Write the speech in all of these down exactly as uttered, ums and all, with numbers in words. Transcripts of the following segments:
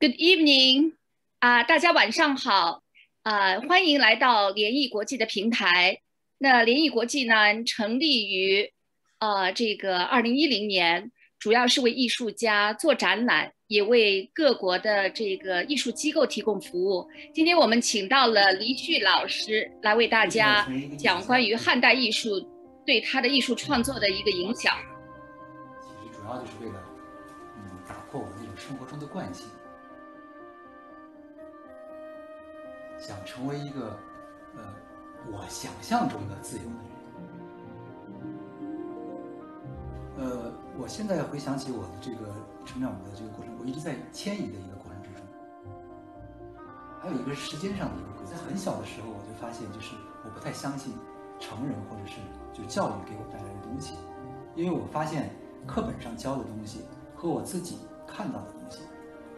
Good evening， 啊、呃，大家晚上好，啊、呃，欢迎来到联谊国际的平台。那联谊国际呢，成立于呃这个二零一零年，主要是为艺术家做展览，也为各国的这个艺术机构提供服务。今天我们请到了黎炬老师来为大家讲关于汉代艺术对他的艺术创作的一个影响。其实主要就是为了嗯打破我们那种生活中的惯性。 想成为一个，呃，我想象中的自由的人。呃，我现在回想起我的这个成长的这个过程，我一直在迁移的一个过程之中。还有一个是时间上的一个过程。在很小的时候，我就发现，就是我不太相信成人或者是就教育给我带来的东西，因为我发现课本上教的东西和我自己看到的东西，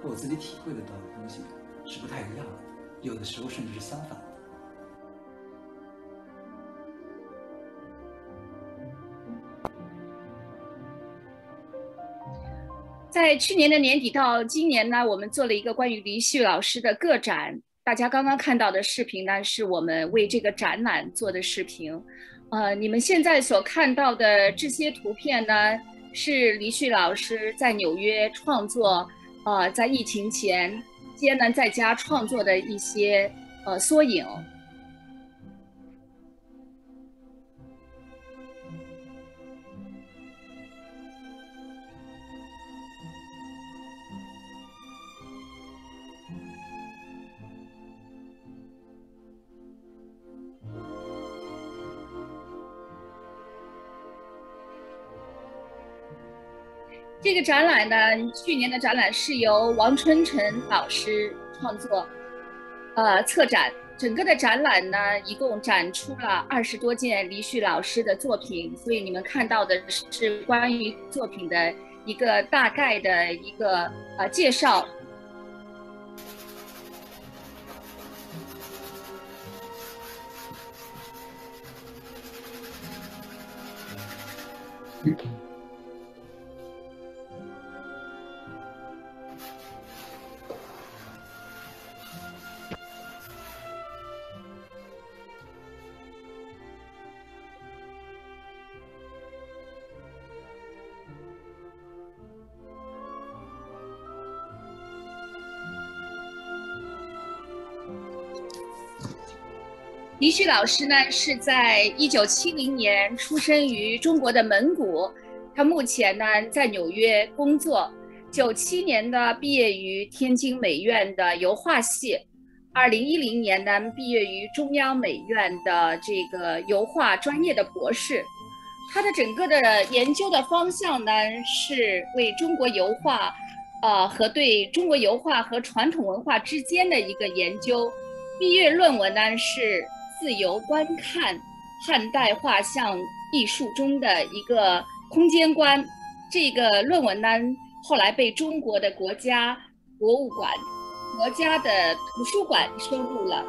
和我自己体会得到的东西是不太一样的。 有的时候甚至是相反的。在去年的年底到今年呢，我们做了一个关于黎炬老师的个展。大家刚刚看到的视频呢，是我们为这个展览做的视频。呃，你们现在所看到的这些图片呢，是黎炬老师在纽约创作，呃，在疫情前。 艰难在家创作的一些呃缩影。这个展览呢，去年的展览是由王春晨老师创作，呃，策展。整个的展览呢，一共展出了二十多件黎炬老师的作品，所以你们看到的是关于作品的一个大概的一个呃介绍。 黎炬老师呢，是在一九七零年出生于中国的蒙古，他目前呢在纽约工作。九七年呢毕业于天津美院的油画系，二零一零年呢毕业于中央美院的这个油画专业的博士。他的整个的研究的方向呢是为中国油画，呃和对中国油画和传统文化之间的一个研究。毕业论文呢是。 自由观看汉代画像艺术中的一个空间观，这个论文呢后来被中国的国家博物馆、国家的图书馆收录了。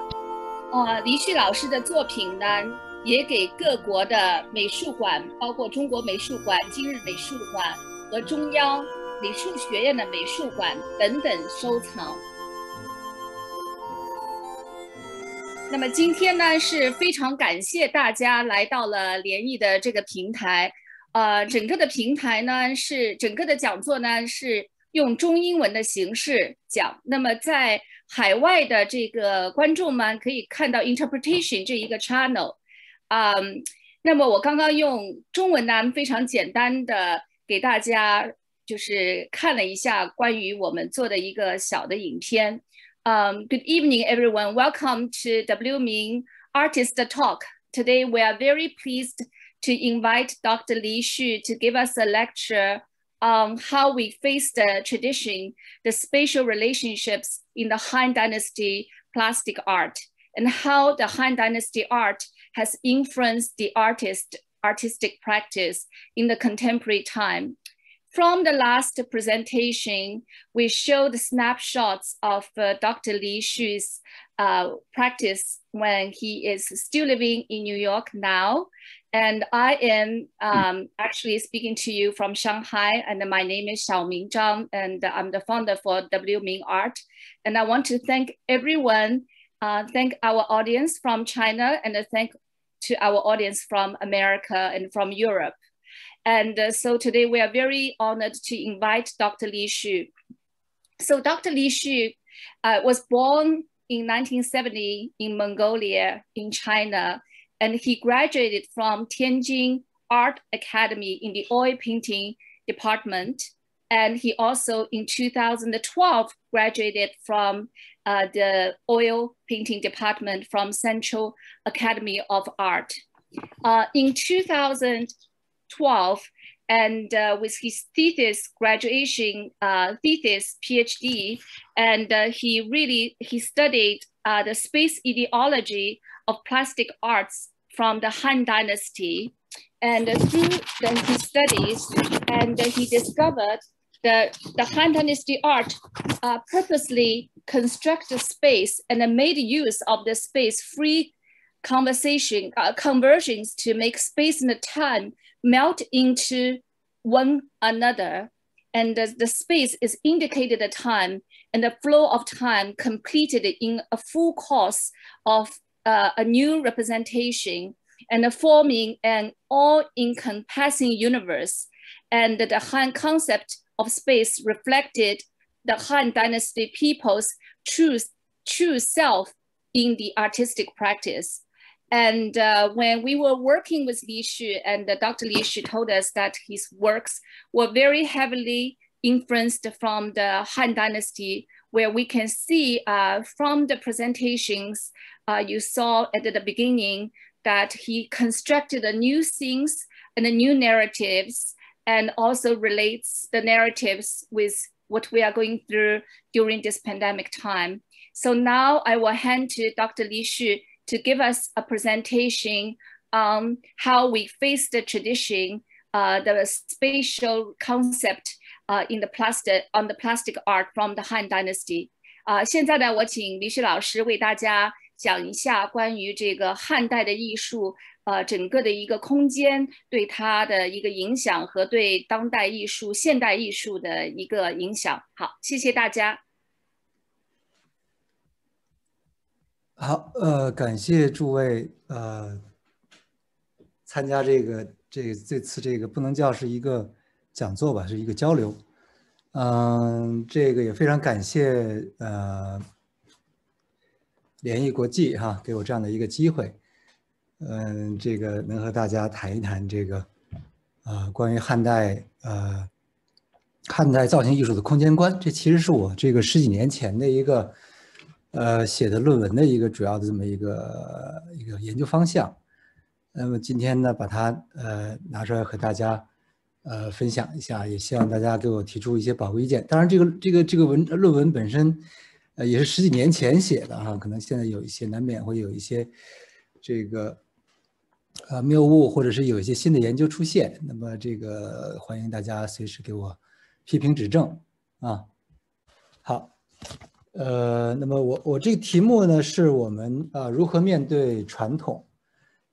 呃，黎炬老师的作品呢也给各国的美术馆，包括中国美术馆、今日美术馆和中央美术学院的美术馆等等收藏。 那么今天呢是非常感谢大家来到了联谊的这个平台，呃，整个的平台呢是整个的讲座呢是用中英文的形式讲。那么在海外的这个观众们可以看到 interpretation 这一个 channel， 嗯，那么我刚刚用中文呢非常简单的给大家就是看了一下关于我们做的一个小的影片。 Um, good evening, everyone. Welcome to W.Ming Artist Talk. Today, we are very pleased to invite Doctor Li Xu to give us a lecture on how we face the tradition, the spatial relationships in the Han Dynasty plastic art, and how the Han Dynasty art has influenced the artist artistic practice in the contemporary time. From the last presentation, we showed snapshots of uh, Doctor Li Xu's uh, practice when he is still living in New York now. And I am um, actually speaking to you from Shanghai, and my name is Xiao Ming Zhang, and I'm the founder for W.Ming Art. And I want to thank everyone, uh, thank our audience from China, and a thank to our audience from America and from Europe. And uh, so today we are very honored to invite Doctor Li Xu. So Doctor Li Xu uh, was born in nineteen seventy in Mongolia, in China. And he graduated from Tianjin Art Academy in the oil painting department. And he also in two thousand twelve graduated from uh, the oil painting department from Central Academy of Art. Uh, in two thousand twelve, and uh, with his thesis graduation, uh, thesis PhD, and uh, he really, he studied uh, the space ideology of plastic arts from the Han Dynasty. And uh, through the, his studies, and uh, he discovered that the Han Dynasty art uh, purposely constructed space and uh, made use of the space free conversation, uh, conversions to make space and time melt into one another. And uh, the space is indicated at time, and the flow of time completed in a full course of Uh, a new representation, and uh, forming an all-encompassing universe. And the Han concept of space reflected the Han Dynasty people's true, true self in the artistic practice. And uh, when we were working with Li Xu, and uh, Doctor Li Xu told us that his works were very heavily influenced from the Han Dynasty, where we can see uh, from the presentations uh, you saw at the beginning that he constructed a new scenes and a new narratives, and also relates the narratives with what we are going through during this pandemic time. So now I will hand to Doctor Li Xu to give us a presentation on um, how we face the tradition, uh, the spatial concept Uh, in the plastic on the plastic art from the Han Dynasty. 啊，现在呢，我请李旭老师为大家讲一下关于这个汉代的艺术，呃，整个的一个空间对它的一个影响和对当代艺术、现代艺术的一个影响。好，谢谢大家。好，呃，感谢诸位呃参加这个这这次这个不能叫是一个讲座吧，是一个交流。嗯，这个也非常感谢呃联谊国际哈、啊，给我这样的一个机会。嗯，这个能和大家谈一谈这个啊、呃，关于汉代呃汉代造型艺术的空间观。这其实是我这个十几年前的一个呃写的论文的一个主要的这么一个一个研究方向。那么今天呢，把它呃拿出来和大家。 呃，分享一下，也希望大家给我提出一些宝贵意见。当然，这个这个这个文论文本身，呃，也是十几年前写的哈、啊，可能现在有一些难免会有一些这个呃谬误，或者是有一些新的研究出现。那么，这个欢迎大家随时给我批评指正啊。好，呃，那么我我这个题目呢，是我们啊、呃、如何面对传统，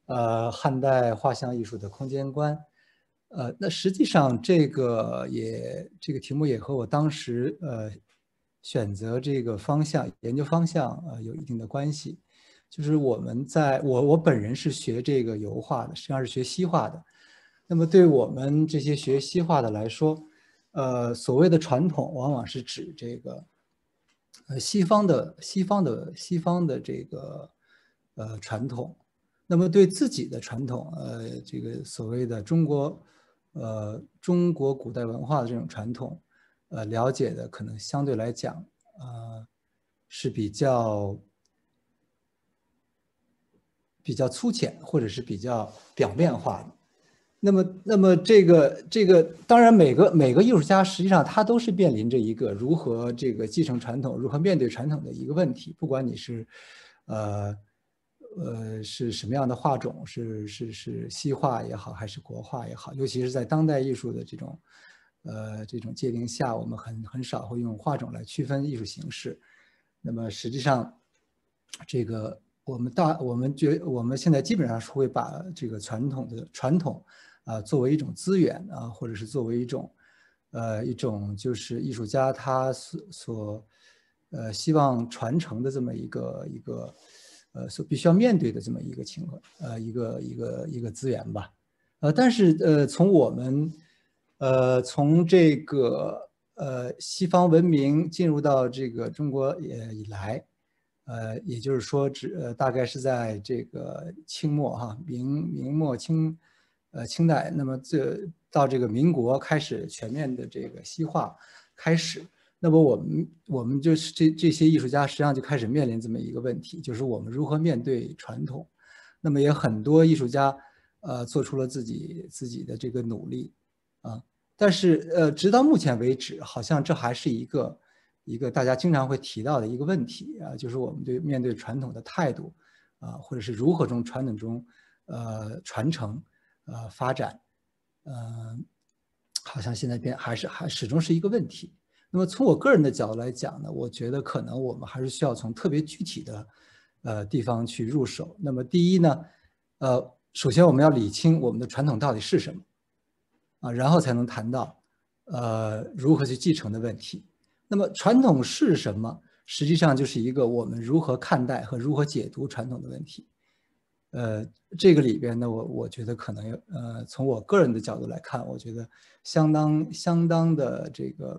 呃，汉代画像艺术的空间观。 呃，那实际上这个也这个题目也和我当时呃选择这个方向研究方向呃有一定的关系，就是我们在我我本人是学这个油画的，实际上是学西画的。那么对我们这些学西画的来说，呃，所谓的传统往往是指这个呃西方的西方的西方的这个呃传统。那么对自己的传统，呃，这个所谓的中国。 呃，中国古代文化的这种传统，呃，了解的可能相对来讲，呃，是比较比较粗浅，或者是比较表面化的。那么，那么这个这个，当然每个每个艺术家实际上他都是面临着一个如何这个继承传统、如何面对传统的一个问题。不管你是，呃，呃，是什么样的画种？是是是西画也好，还是国画也好？尤其是在当代艺术的这种，呃，这种界定下，我们很很少会用画种来区分艺术形式。那么实际上，这个我们大我们觉我们现在基本上是会把这个传统的传统啊作为一种资源啊，或者是作为一种呃一种就是艺术家他所所呃希望传承的这么一个一个呃所必须要面对的这么一个情况呃一个一个一个资源吧。呃，但是呃从我们呃从这个呃西方文明进入到这个中国也以来。 呃，也就是说，只呃大概是在这个清末哈、啊，明明末清，呃清代，那么这到这个民国开始全面的这个西化开始，那么我们我们就是这这些艺术家实际上就开始面临这么一个问题，就是我们如何面对传统。那么也很多艺术家，呃，做出了自己自己的这个努力啊，但是呃，直到目前为止，好像这还是一个。 一个大家经常会提到的一个问题啊，就是我们对面对传统的态度啊，或者是如何从传统中呃传承呃发展，嗯、呃，好像现在变还是还始终是一个问题。那么从我个人的角度来讲呢，我觉得可能我们还是需要从特别具体的呃地方去入手。那么第一呢，呃，首先我们要理清我们的传统到底是什么啊，然后才能谈到呃如何去继承的问题。 那么传统是什么？实际上就是一个我们如何看待和如何解读传统的问题。呃，这个里边呢，我我觉得可能呃，从我个人的角度来看，我觉得相当相当的这个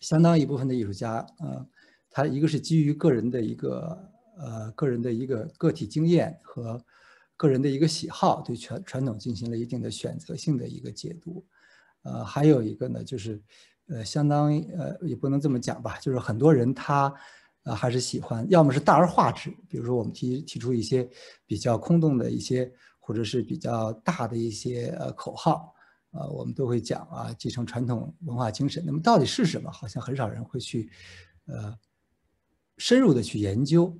相当一部分的艺术家啊、呃，他一个是基于个人的一个呃个人的一个个体经验和个人的一个喜好，对传传统进行了一定的选择性的一个解读。呃，还有一个呢就是。 呃，相当呃，也不能这么讲吧，就是很多人他，呃，还是喜欢，要么是大而化之，比如说我们提提出一些比较空洞的一些，或者是比较大的一些呃口号，呃，我们都会讲啊，继承传统文化精神。那么到底是什么？好像很少人会去，呃，深入的去研究。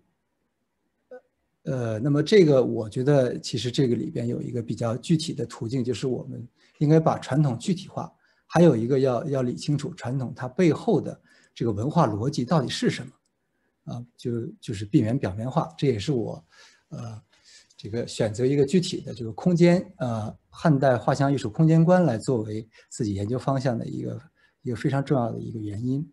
呃，那么这个我觉得其实这个里边有一个比较具体的途径，就是我们应该把传统具体化。 还有一个要要理清楚传统它背后的这个文化逻辑到底是什么，啊，就就是避免表面化，这也是我，呃，这个选择一个具体的这个空间，呃，汉代画像艺术空间观来作为自己研究方向的一个一个非常重要的一个原因。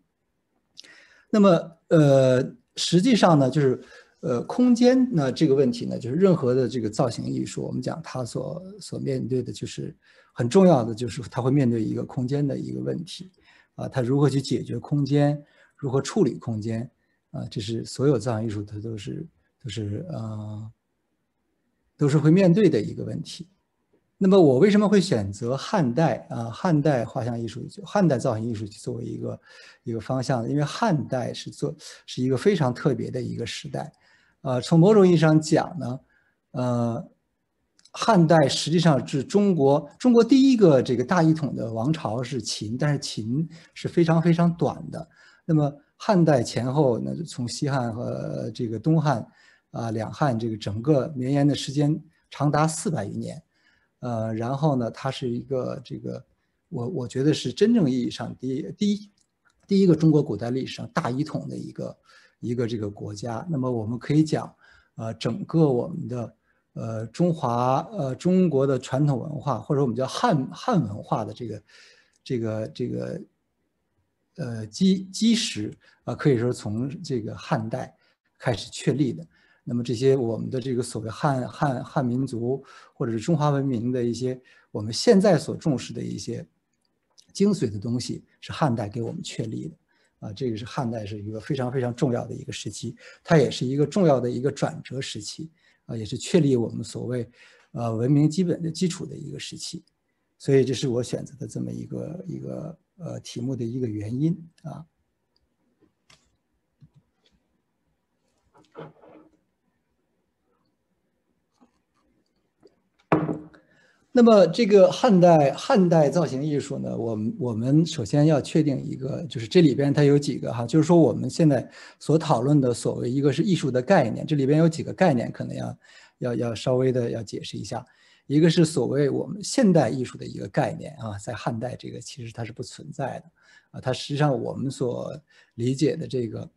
那么，呃，实际上呢，就是呃，空间呢这个问题呢，就是任何的这个造型艺术，我们讲它所所面对的就是。 很重要的就是他会面对一个空间的一个问题，啊，他如何去解决空间，如何处理空间，啊，这是所有造型艺术它都是都是呃都是会面对的一个问题。那么我为什么会选择汉代啊汉代画像艺术、汉代造型艺术作为一个一个方向？因为汉代是做是一个非常特别的一个时代，啊，从某种意义上讲呢，呃。 汉代实际上是中国中国第一个这个大一统的王朝是秦，但是秦是非常非常短的。那么汉代前后呢，从西汉和这个东汉啊、呃、两汉这个整个绵延的时间长达四百余年，呃，然后呢，它是一个这个我我觉得是真正意义上第一第一第一个中国古代历史上大一统的一个一个这个国家。那么我们可以讲，呃，整个我们的。 呃，中华呃中国的传统文化，或者我们叫汉汉文化的这个这个这个呃基基石啊、呃，可以说从这个汉代开始确立的。那么这些我们的这个所谓汉汉汉民族，或者是中华文明的一些我们现在所重视的一些精髓的东西，是汉代给我们确立的。 啊，这个是汉代是一个非常非常重要的一个时期，它也是一个重要的一个转折时期，啊，也是确立我们所谓，呃，文明基本的基础的一个时期，所以这是我选择的这么一个一个呃题目的一个原因啊。那么这个汉代汉代造型艺术呢，我们我们首先要确定一个，就是这里边它有几个哈，就是说我们现在所讨论的所谓一个是艺术的概念，这里边有几个概念可能要要要稍微的要解释一下，一个是所谓我们现代艺术的一个概念啊，在汉代这个其实它是不存在的啊，它实际上我们所理解的这个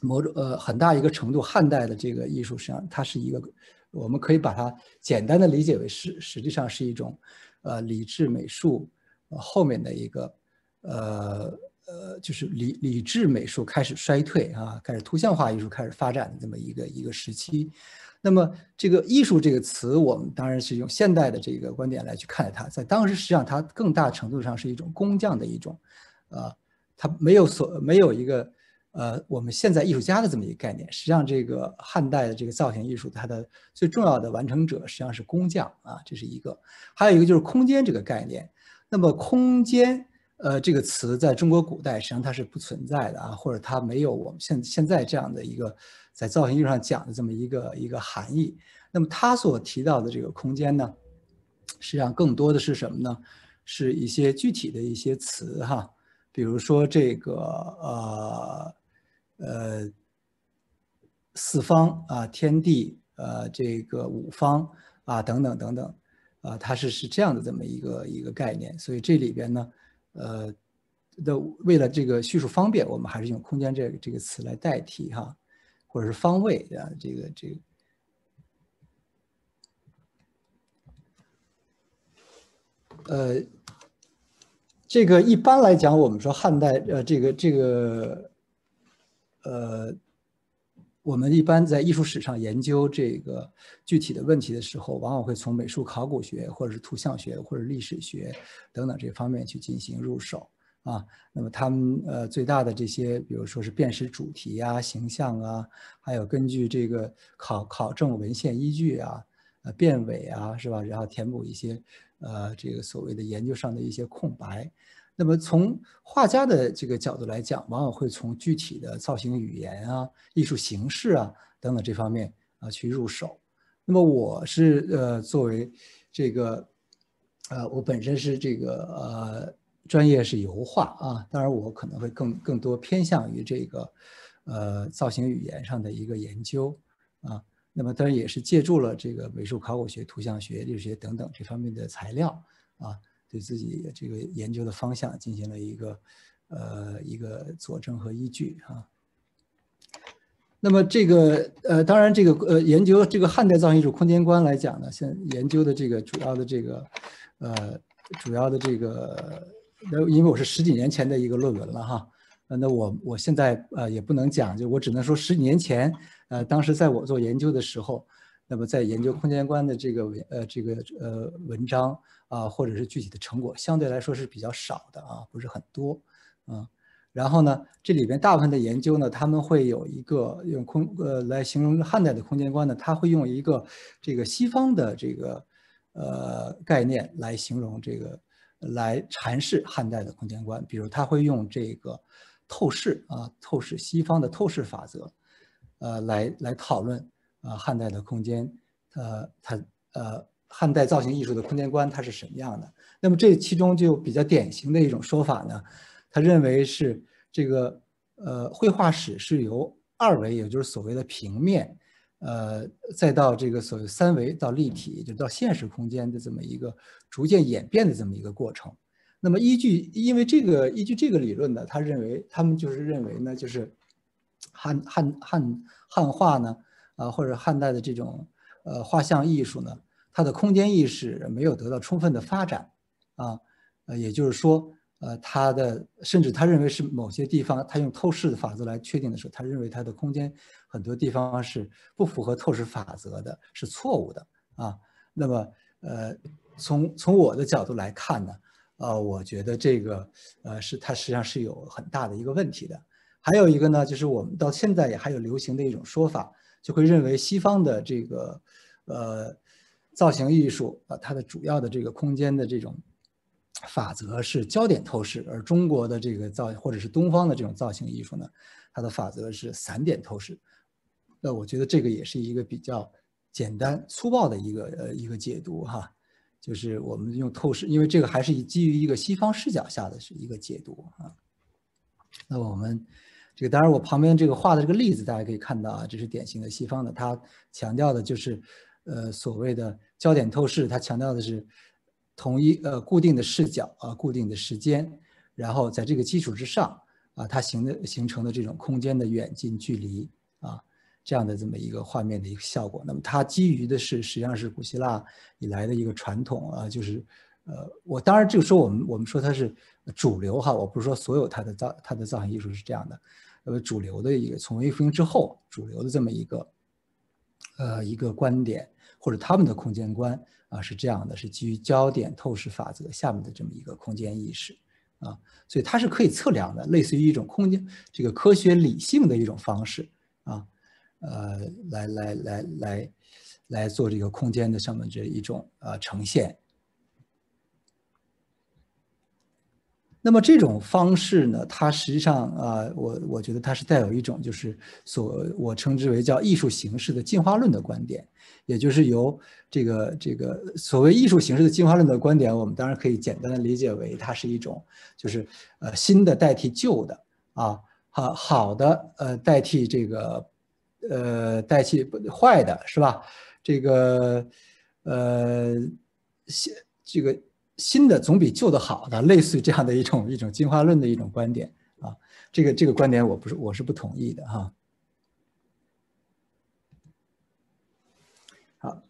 某种呃很大一个程度，汉代的这个艺术实际上它是一个，我们可以把它简单的理解为是实际上是一种呃理智美术、呃、后面的一个呃呃就是理理智美术开始衰退啊，开始图像化艺术开始发展的这么一个一个时期。那么这个艺术这个词，我们当然是用现代的这个观点来去看待它，在当时实际上它更大程度上是一种工匠的一种呃它没有所没有一个呃，我们现在艺术家的这么一个概念。实际上这个汉代的这个造型艺术，它的最重要的完成者实际上是工匠啊，这是一个。还有一个就是空间这个概念。那么空间呃这个词在中国古代实际上它是不存在的啊，或者它没有我们现现在这样的一个在造型艺术上讲的这么一个一个含义。那么它所提到的这个空间呢，实际上更多的是什么呢？是一些具体的一些词哈，比如说这个呃。呃，四方啊，天地，呃，这个五方啊，等等等等，啊，它是是这样的这么一个一个概念。所以这里边呢，呃，的为了这个叙述方便，我们还是用空间这个这个词来代替哈，或者是方位啊，这个这个。呃，这个一般来讲，我们说汉代呃，这个这个。呃，我们一般在艺术史上研究这个具体的问题的时候，往往会从美术考古学或者是图像学或者历史学等等这方面去进行入手啊。那么他们呃最大的这些，比如说是辨识主题啊、形象啊，还有根据这个考考证文献依据啊、呃辨伪啊，是吧？然后填补一些呃这个所谓的研究上的一些空白。那么从画家的这个角度来讲，往往会从具体的造型语言啊、艺术形式啊等等这方面啊去入手。那么我是呃作为这个呃我本身是这个呃专业是油画啊，当然我可能会更更多偏向于这个呃造型语言上的一个研究啊。那么当然也是借助了这个美术考古学、图像学、历史学等等这方面的材料啊。对自己这个研究的方向进行了一个呃一个佐证和依据啊。那么这个呃当然这个呃研究这个汉代造型艺术空间观来讲呢，现在研究的这个主要的这个呃主要的这个，因为我是十几年前的一个论文了哈，那我我现在呃也不能讲，就我只能说十几年前呃当时在我做研究的时候。那么在研究空间观的这个文呃这个呃文章啊，或者是具体的成果，相对来说是比较少的啊，不是很多，嗯。然后呢，这里边大部分的研究呢，他们会有一个用空呃来形容汉代的空间观呢，他会用一个这个西方的这个呃概念来形容这个来阐释汉代的空间观，比如他会用这个透视啊透视西方的透视法则，呃来来讨论。啊，汉代的空间，呃，它呃，汉代造型艺术的空间观它是什么样的？那么这其中就比较典型的一种说法呢，他认为是这个呃，绘画史是由二维，也就是所谓的平面，呃，再到这个所谓三维到立体，就到现实空间的这么一个逐渐演变的这么一个过程。那么依据因为这个依据这个理论呢，他认为他们就是认为呢，就是汉汉汉汉画呢。啊，或者汉代的这种呃画像艺术呢，它的空间意识没有得到充分的发展，啊，呃，也就是说，呃，它的甚至他认为是某些地方，他用透视的法则来确定的时候，他认为它的空间很多地方是不符合透视法则的，是错误的啊。那么，呃，从从我的角度来看呢，呃，我觉得这个呃是它实际上是有很大的一个问题的。还有一个呢，就是我们到现在也还有流行的一种说法。就会认为西方的这个，呃，造型艺术啊，它的主要的这个空间的这种法则是焦点透视，而中国的这个造或者是东方的这种造型艺术呢，它的法则是散点透视。那我觉得这个也是一个比较简单粗暴的一个呃一个解读哈，就是我们用透视，因为这个还是基于一个西方视角下的是一个解读啊。那我们。这个当然，我旁边这个画的这个例子，大家可以看到啊，这是典型的西方的，它强调的就是，呃，所谓的焦点透视，它强调的是同一呃固定的视角啊，固定的时间，然后在这个基础之上，啊，它形的形成的这种空间的远近距离啊，这样的这么一个画面的一个效果。那么它基于的是实际上是古希腊以来的一个传统啊，就是呃，我当然这个时候我们我们说它是主流哈，我不是说所有它的造它的造型艺术是这样的，呃，主流的一个从文艺复兴之后主流的这么一个呃一个观点或者他们的空间观啊是这样的，是基于焦点透视法则下面的这么一个空间意识。 啊，所以它是可以测量的，类似于一种空间这个科学理性的一种方式啊，呃，来来来来来做这个空间的上面这一种呃呈现。那么这种方式呢，它实际上啊，我我觉得它是带有一种就是所我称之为叫艺术形式的进化论的观点，也就是由这个这个所谓艺术形式的进化论的观点，我们当然可以简单的理解为它是一种就是呃新的代替旧的啊，好好的呃代替这个呃代替坏的是吧？这个呃新这个。 新的总比旧的好的，类似于这样的一种一种进化论的一种观点啊，这个这个观点我不是我是不同意的哈。好，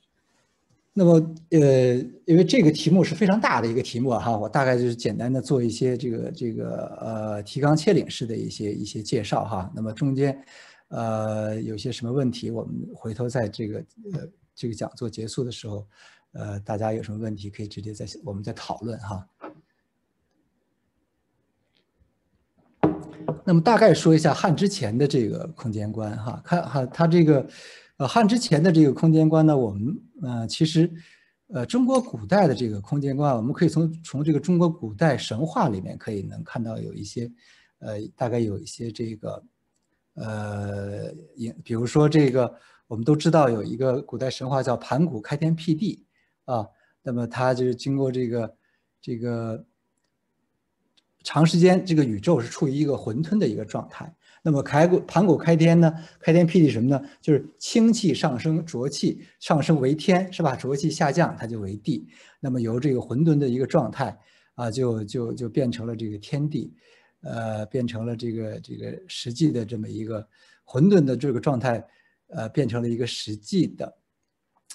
那么呃，因为这个题目是非常大的一个题目哈，我大概就是简单的做一些这个这个呃提纲挈领式的一些一些介绍哈。那么中间呃有些什么问题，我们回头在这个呃这个讲座结束的时候。 呃，大家有什么问题可以直接在我们再讨论哈。那么大概说一下汉之前的这个空间观哈，看哈它这个，呃，汉之前的这个空间观呢，我们呃其实，呃，中国古代的这个空间观，我们可以从从这个中国古代神话里面可以能看到有一些，呃，大概有一些这个，呃，比如说这个我们都知道有一个古代神话叫盘古开天辟地。 啊，那么它就是经过这个这个长时间，这个宇宙是处于一个混沌的一个状态。那么开古盘古开天呢，开天辟地什么呢？就是清气上升，浊气上升为天，是吧？浊气下降，它就为地。那么由这个混沌的一个状态啊，就就就变成了这个天地，呃，变成了这个这个实际的这么一个混沌的这个状态，呃，变成了一个实际的。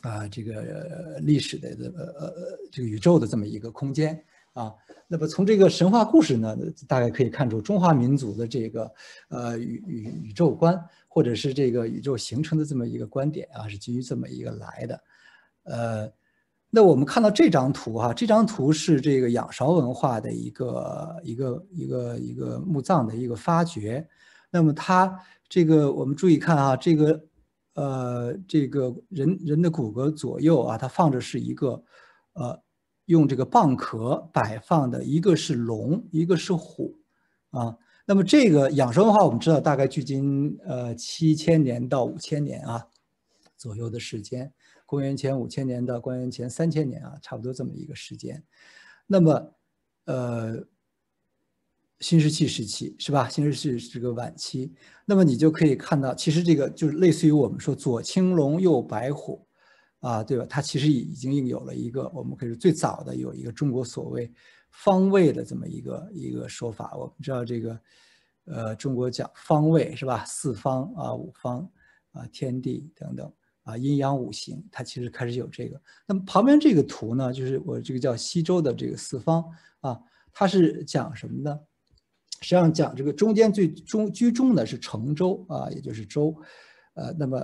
啊，这个历史的呃呃这个宇宙的这么一个空间啊，那么从这个神话故事呢，大概可以看出中华民族的这个呃宇宇宇宙观，或者是这个宇宙形成的这么一个观点啊，是基于这么一个来的。呃，那我们看到这张图哈、啊，这张图是这个仰韶文化的一个一个一个一个墓葬的一个发掘。那么它这个我们注意看啊，这个。 呃，这个人人的骨骼左右啊，它放着是一个，呃，用这个蚌壳摆放的，一个是龙，一个是虎，啊，那么这个仰韶文化我们知道，大概距今呃七千年到五千年啊左右的时间，公元前五千年到公元前三千年啊，差不多这么一个时间。那么，呃。 新石器时期是吧？新石器这个晚期，那么你就可以看到，其实这个就是类似于我们说左青龙右白虎，啊，对吧？它其实已经有了一个，我们可以说最早的有一个中国所谓方位的这么一个一个说法。我们知道这个，呃，中国讲方位是吧？四方啊，五方啊，天地等等啊，阴阳五行，它其实开始有这个。那么旁边这个图呢，就是我这个叫西周的这个四方啊，它是讲什么呢？ 实际上讲，这个中间最中居中的是成周啊，也就是周，呃，那么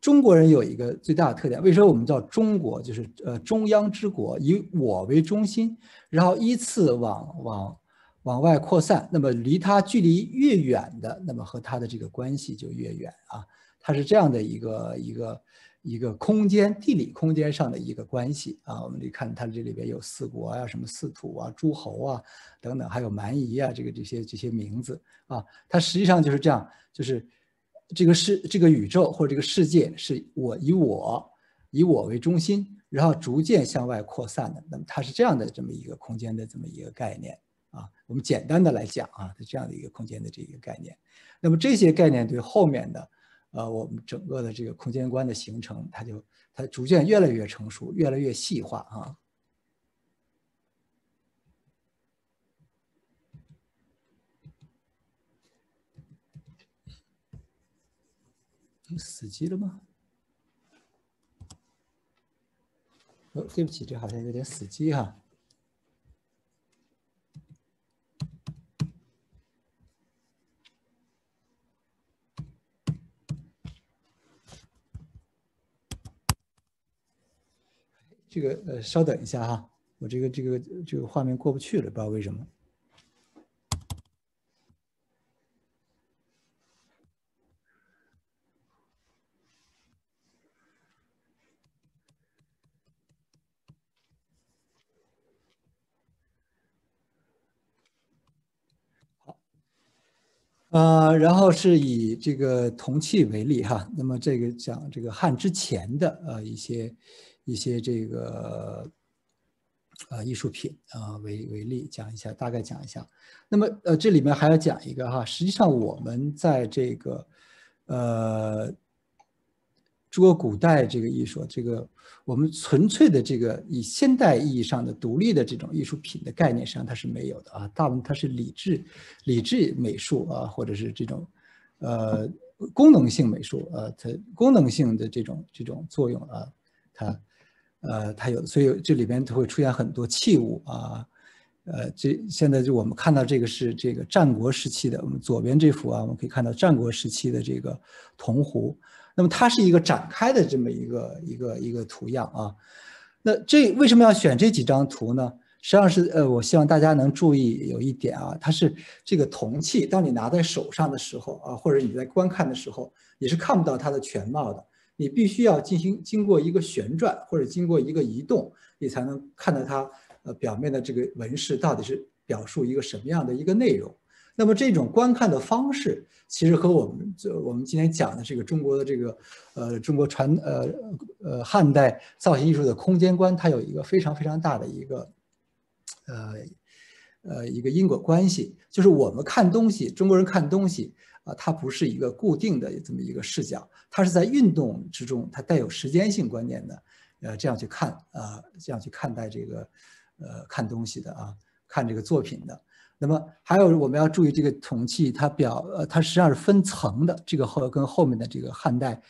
中国人有一个最大的特点，为什么我们叫中国？就是呃中央之国，以我为中心，然后依次往往往外扩散。那么离它距离越远的，那么和它的这个关系就越远啊，它是这样的一个一个一个空间地理空间上的一个关系啊。我们得看它这里边有四国啊，什么四土啊、诸侯啊。 等等，还有蛮夷啊，这个这些这些名字啊，它实际上就是这样，就是这个世这个宇宙或者这个世界是我以我以我为中心，然后逐渐向外扩散的。那么它是这样的这么一个空间的这么一个概念啊。我们简单的来讲啊，是这样的一个空间的这个概念。那么这些概念对后面的呃我们整个的这个空间观的形成，它就它逐渐越来越成熟，越来越细化啊。你死机了吗？哦，对不起，这好像有点死机哈。这个呃，稍等一下哈，我这个这个这个画面过不去了，不知道为什么。 呃，然后是以这个铜器为例哈，那么这个讲这个汉之前的呃一些一些这个呃艺术品啊、呃、为为例讲一下，大概讲一下。那么呃这里面还要讲一个哈，实际上我们在这个呃中国古代这个艺术，这个我们纯粹的这个以现代意义上的独立的这种艺术品的概念，实际上它是没有的啊，大部分它是理智、理智美术啊，或者是这种，呃，功能性美术啊，它功能性的这种这种作用啊，它，呃，它有，所以这里边它会出现很多器物啊，呃，这现在就我们看到这个是这个战国时期的，我们左边这幅啊，我们可以看到战国时期的这个铜壶。 那么它是一个展开的这么一个一个一个图样啊，那这为什么要选这几张图呢？实际上是呃，我希望大家能注意有一点啊，它是这个铜器，当你拿在手上的时候啊，或者你在观看的时候，你是看不到它的全貌的，你必须要进行经过一个旋转或者经过一个移动，你才能看到它呃表面的这个纹饰到底是表述一个什么样的一个内容。 那么这种观看的方式，其实和我们我们今天讲的这个中国的这个，呃，中国传呃呃汉代造型艺术的空间观，它有一个非常非常大的一个，呃呃一个因果关系。就是我们看东西，中国人看东西啊、呃，它不是一个固定的这么一个视角，它是在运动之中，它带有时间性观念的，呃，这样去看啊、呃，这样去看待这个，呃，看东西的啊，看这个作品的。 那么还有我们要注意，这个铜器它表呃它实际上是分层的，这个后跟后面的这个汉代，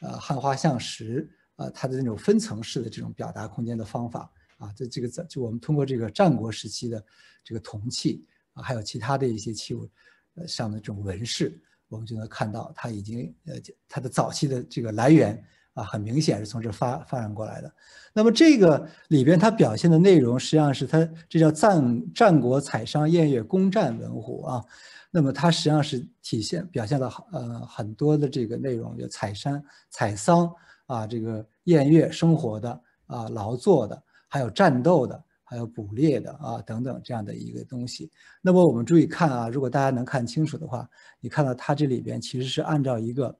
呃汉花象石啊、呃、它的那种分层式的这种表达空间的方法啊，这这个就我们通过这个战国时期的这个铜器啊，还有其他的一些器物呃上的这种纹饰，我们就能看到它已经呃它的早期的这个来源啊，很明显是从这发发展过来的。 那么这个里边它表现的内容，实际上是它这叫战战国采商宴乐攻占文胡啊，那么它实际上是体现表现了呃很多的这个内容，有采山采桑啊，这个宴乐生活的啊，劳作的，还有战斗的，还有捕猎的啊等等这样的一个东西。那么我们注意看啊，如果大家能看清楚的话，你看到它这里边其实是按照一个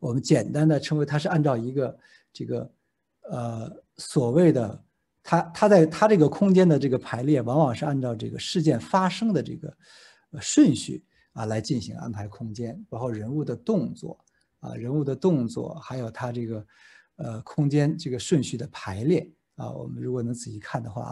我们简单的称为它是按照一个这个。 呃，所谓的它，它在它这个空间的这个排列，往往是按照这个事件发生的这个顺序啊来进行安排空间，包括人物的动作啊，人物的动作，还有它这个呃空间这个顺序的排列啊。我们如果能仔细看的话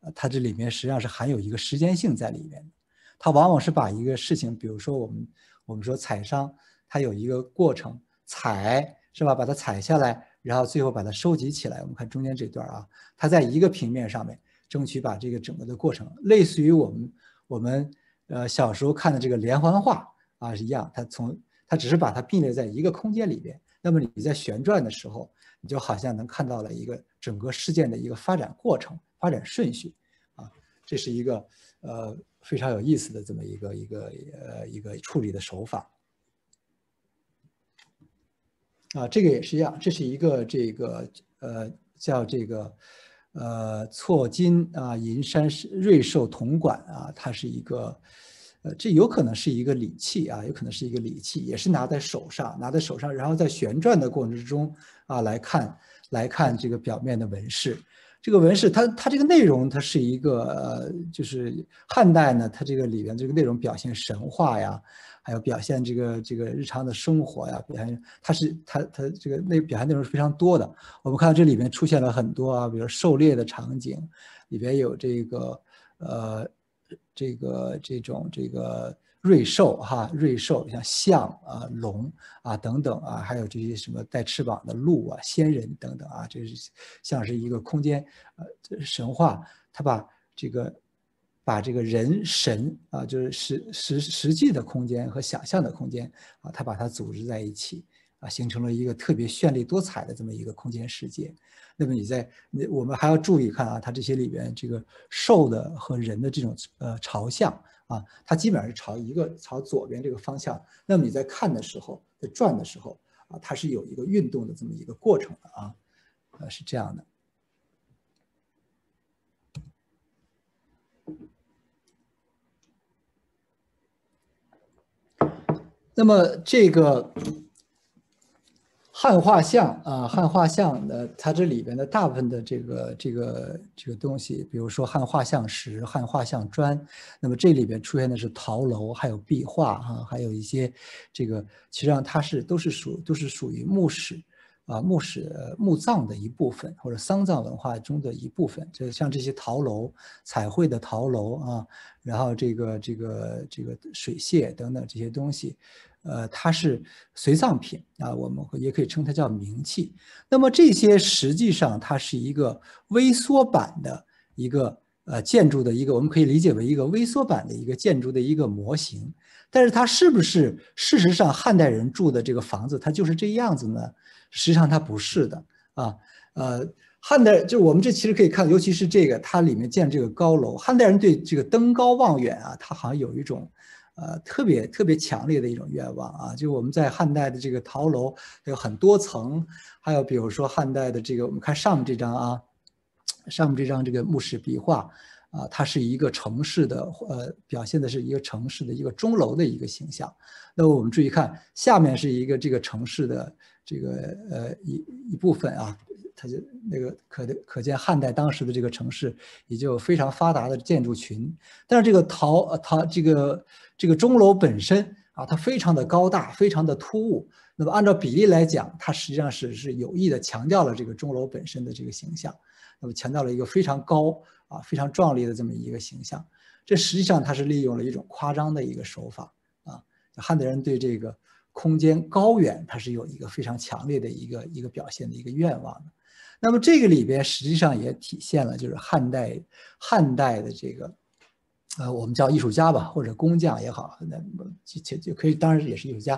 啊，它这里面实际上是含有一个时间性在里面的。它往往是把一个事情，比如说我们我们说采商，它有一个过程，采是吧？把它采下来。 然后最后把它收集起来。我们看中间这段啊，它在一个平面上面，争取把这个整个的过程，类似于我们我们呃小时候看的这个连环画啊是一样。它从它只是把它并列在一个空间里边。那么你在旋转的时候，你就好像能看到了一个整个事件的一个发展过程、发展顺序啊。这是一个呃非常有意思的这么一个一个呃一个处理的手法。 啊，这个也是一样，这是一个这个呃叫这个呃错金啊银山瑞兽铜管啊，它是一个呃这有可能是一个礼器啊，有可能是一个礼器，也是拿在手上，拿在手上，然后在旋转的过程之中啊来看来看这个表面的纹饰，这个纹饰它它这个内容它是一个呃就是汉代呢，它这个里面这个内容表现神话呀。 还有表现这个这个日常的生活呀，表现它是它它这个那表现内容是非常多的。我们看到这里面出现了很多啊，比如狩猎的场景，里边有这个呃这个这种这个瑞兽哈、啊，瑞兽像象啊、龙啊等等啊，还有这些什么带翅膀的鹿啊、仙人等等啊，这是像是一个空间呃神话，他把这个把这个人神啊，就是实实实际的空间和想象的空间啊，他把它组织在一起啊，形成了一个特别绚丽多彩的这么一个空间世界。那么你在我们还要注意看啊，它这些里边这个兽的和人的这种呃朝向。 啊，它基本上是朝一个朝左边这个方向。那么你在看的时候，在转的时候啊，它是有一个运动的这么一个过程的啊，呃，是这样的。那么这个汉画像啊，汉画像的它这里边的大部分的这个这个这个东西，比如说汉画像石、汉画像砖，那么这里边出现的是陶楼，还有壁画啊，还有一些这个，其实上它是都是属都是属于墓室啊墓室墓葬的一部分，或者丧葬文化中的一部分。就像这些陶楼、彩绘的陶楼啊，然后这个这个这个水榭等等这些东西。 呃，它是随葬品啊，我们也可以称它叫名器。那么这些实际上它是一个微缩版的一个呃建筑的一个，我们可以理解为一个微缩版的一个建筑的一个模型。但是它是不是事实上汉代人住的这个房子它就是这样子呢？实际上它不是的啊，呃。 汉代就是我们这其实可以看，尤其是这个它里面建这个高楼，汉代人对这个登高望远啊，他好像有一种，呃，特别特别强烈的一种愿望啊。就我们在汉代的这个陶楼有很多层，还有比如说汉代的这个，我们看上面这张啊，上面这张这个墓室壁画啊，它是一个城市的呃表现的是一个城市的一个钟楼的一个形象。那么我们注意看，下面是一个这个城市的这个呃一一部分啊。 它就那个可可见汉代当时的这个城市也就非常发达的建筑群，但是这个陶陶这个这个钟楼本身啊，它非常的高大，非常的突兀。那么按照比例来讲，它实际上是是有意的强调了这个钟楼本身的这个形象，那么强调了一个非常高啊非常壮丽的这么一个形象。这实际上它是利用了一种夸张的一个手法啊，汉代人对这个空间高远，它是有一个非常强烈的一个一个表现的一个愿望的。 那么这个里边实际上也体现了，就是汉代汉代的这个，呃，我们叫艺术家吧，或者工匠也好，那就就可以，当然也是艺术家，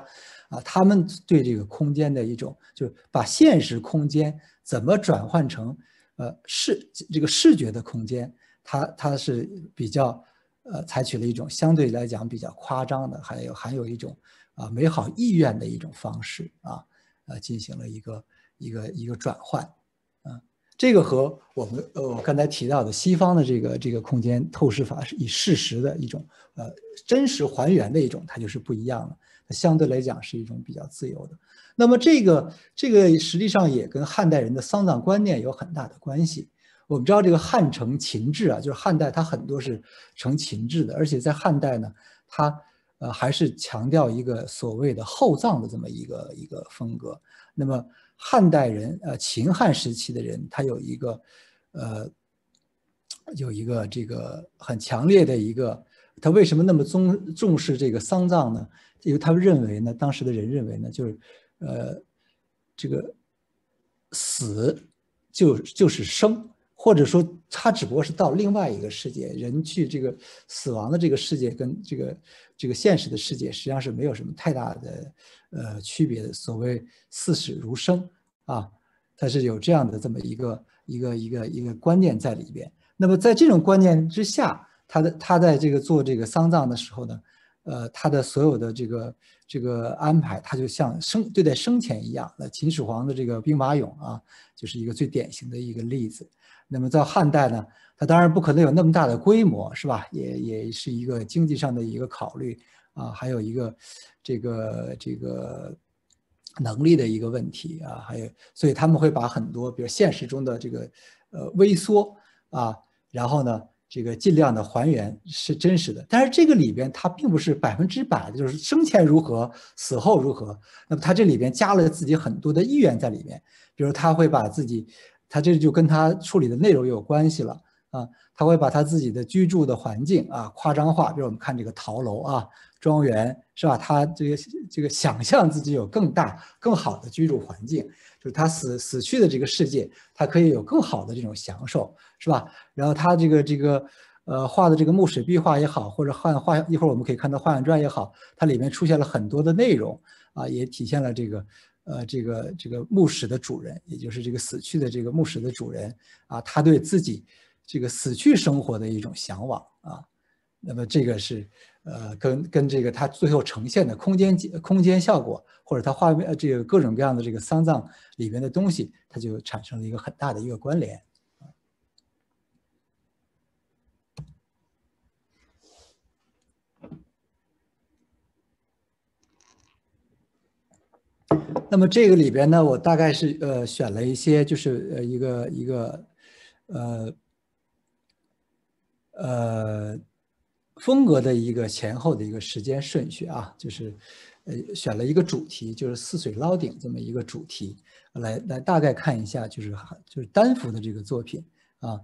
啊，他们对这个空间的一种，就是把现实空间怎么转换成，呃，视这个视觉的空间，它它是比较，呃，采取了一种相对来讲比较夸张的，还有还有一种啊美好意愿的一种方式啊，呃，进行了一个一个一个转换。 这个和我们呃我刚才提到的西方的这个这个空间透视法是以事实的一种呃真实还原的一种，它就是不一样了。相对来讲是一种比较自由的。那么这个这个实际上也跟汉代人的丧葬观念有很大的关系。我们知道这个汉承秦制啊，就是汉代它很多是承秦制的，而且在汉代呢，它呃还是强调一个所谓的厚葬的这么一个一个风格。那么 汉代人，呃，秦汉时期的人，他有一个，呃，有一个这个很强烈的一个，他为什么那么重重视这个丧葬呢？因为他们认为呢，当时的人认为呢，就是，呃，这个死就就是生，或者说他只不过是到另外一个世界，人去这个死亡的这个世界跟这个这个现实的世界实际上是没有什么太大的。 呃，区别的所谓视死如生啊，它是有这样的这么一个一个一个一个观念在里边。那么在这种观念之下，他的他在这个做这个丧葬的时候呢，呃，他的所有的这个这个安排，他就像生对待生前一样。那秦始皇的这个兵马俑啊，就是一个最典型的一个例子。那么到汉代呢，他当然不可能有那么大的规模，是吧？也也是一个经济上的一个考虑。 啊，还有一个这个这个能力的一个问题啊，还有，所以他们会把很多，比如现实中的这个呃微缩啊，然后呢，这个尽量的还原是真实的，但是这个里边它并不是百分之百的，就是生前如何，死后如何，那么它这里边加了自己很多的意愿在里面，比如他会把自己，他这就跟他处理的内容有关系了。啊，他会把他自己的居住的环境啊夸张化，比如我们看这个陶楼啊、庄园是吧？他这个这个想象自己有更大、更好的居住环境，就是他死死去的这个世界，他可以有更好的这种享受，是吧？然后他这个这个。 呃，画的这个木水壁画也好，或者画画一会儿我们可以看到《画像传》也好，它里面出现了很多的内容啊，也体现了这个，呃，这个这个木石的主人，也就是这个死去的这个木石的主人啊，他对自己这个死去生活的一种向往啊。那么这个是呃，跟跟这个他最后呈现的空间空间效果，或者他画面这个各种各样的这个丧葬里面的东西，它就产生了一个很大的一个关联。 那么这个里边呢，我大概是呃选了一些，就是呃一个一个，呃，呃风格的一个前后的一个时间顺序啊，就是呃选了一个主题，就是似水捞鼎这么一个主题，来来大概看一下，就是就是丹佛的这个作品啊，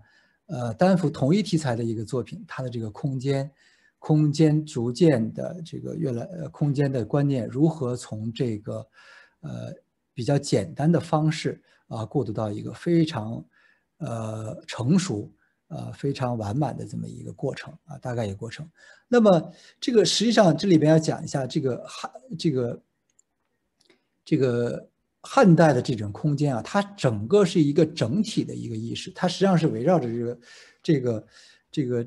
呃丹佛同一题材的一个作品，它的这个空间。 空间逐渐的这个越来，呃，空间的观念如何从这个，呃，比较简单的方式啊，过渡到一个非常，呃，成熟，呃，非常完满的这么一个过程啊，大概一个过程。那么这个实际上这里边要讲一下这个汉这个，这个汉代的这种空间啊，它整个是一个整体的一个意识，它实际上是围绕着这个这个这个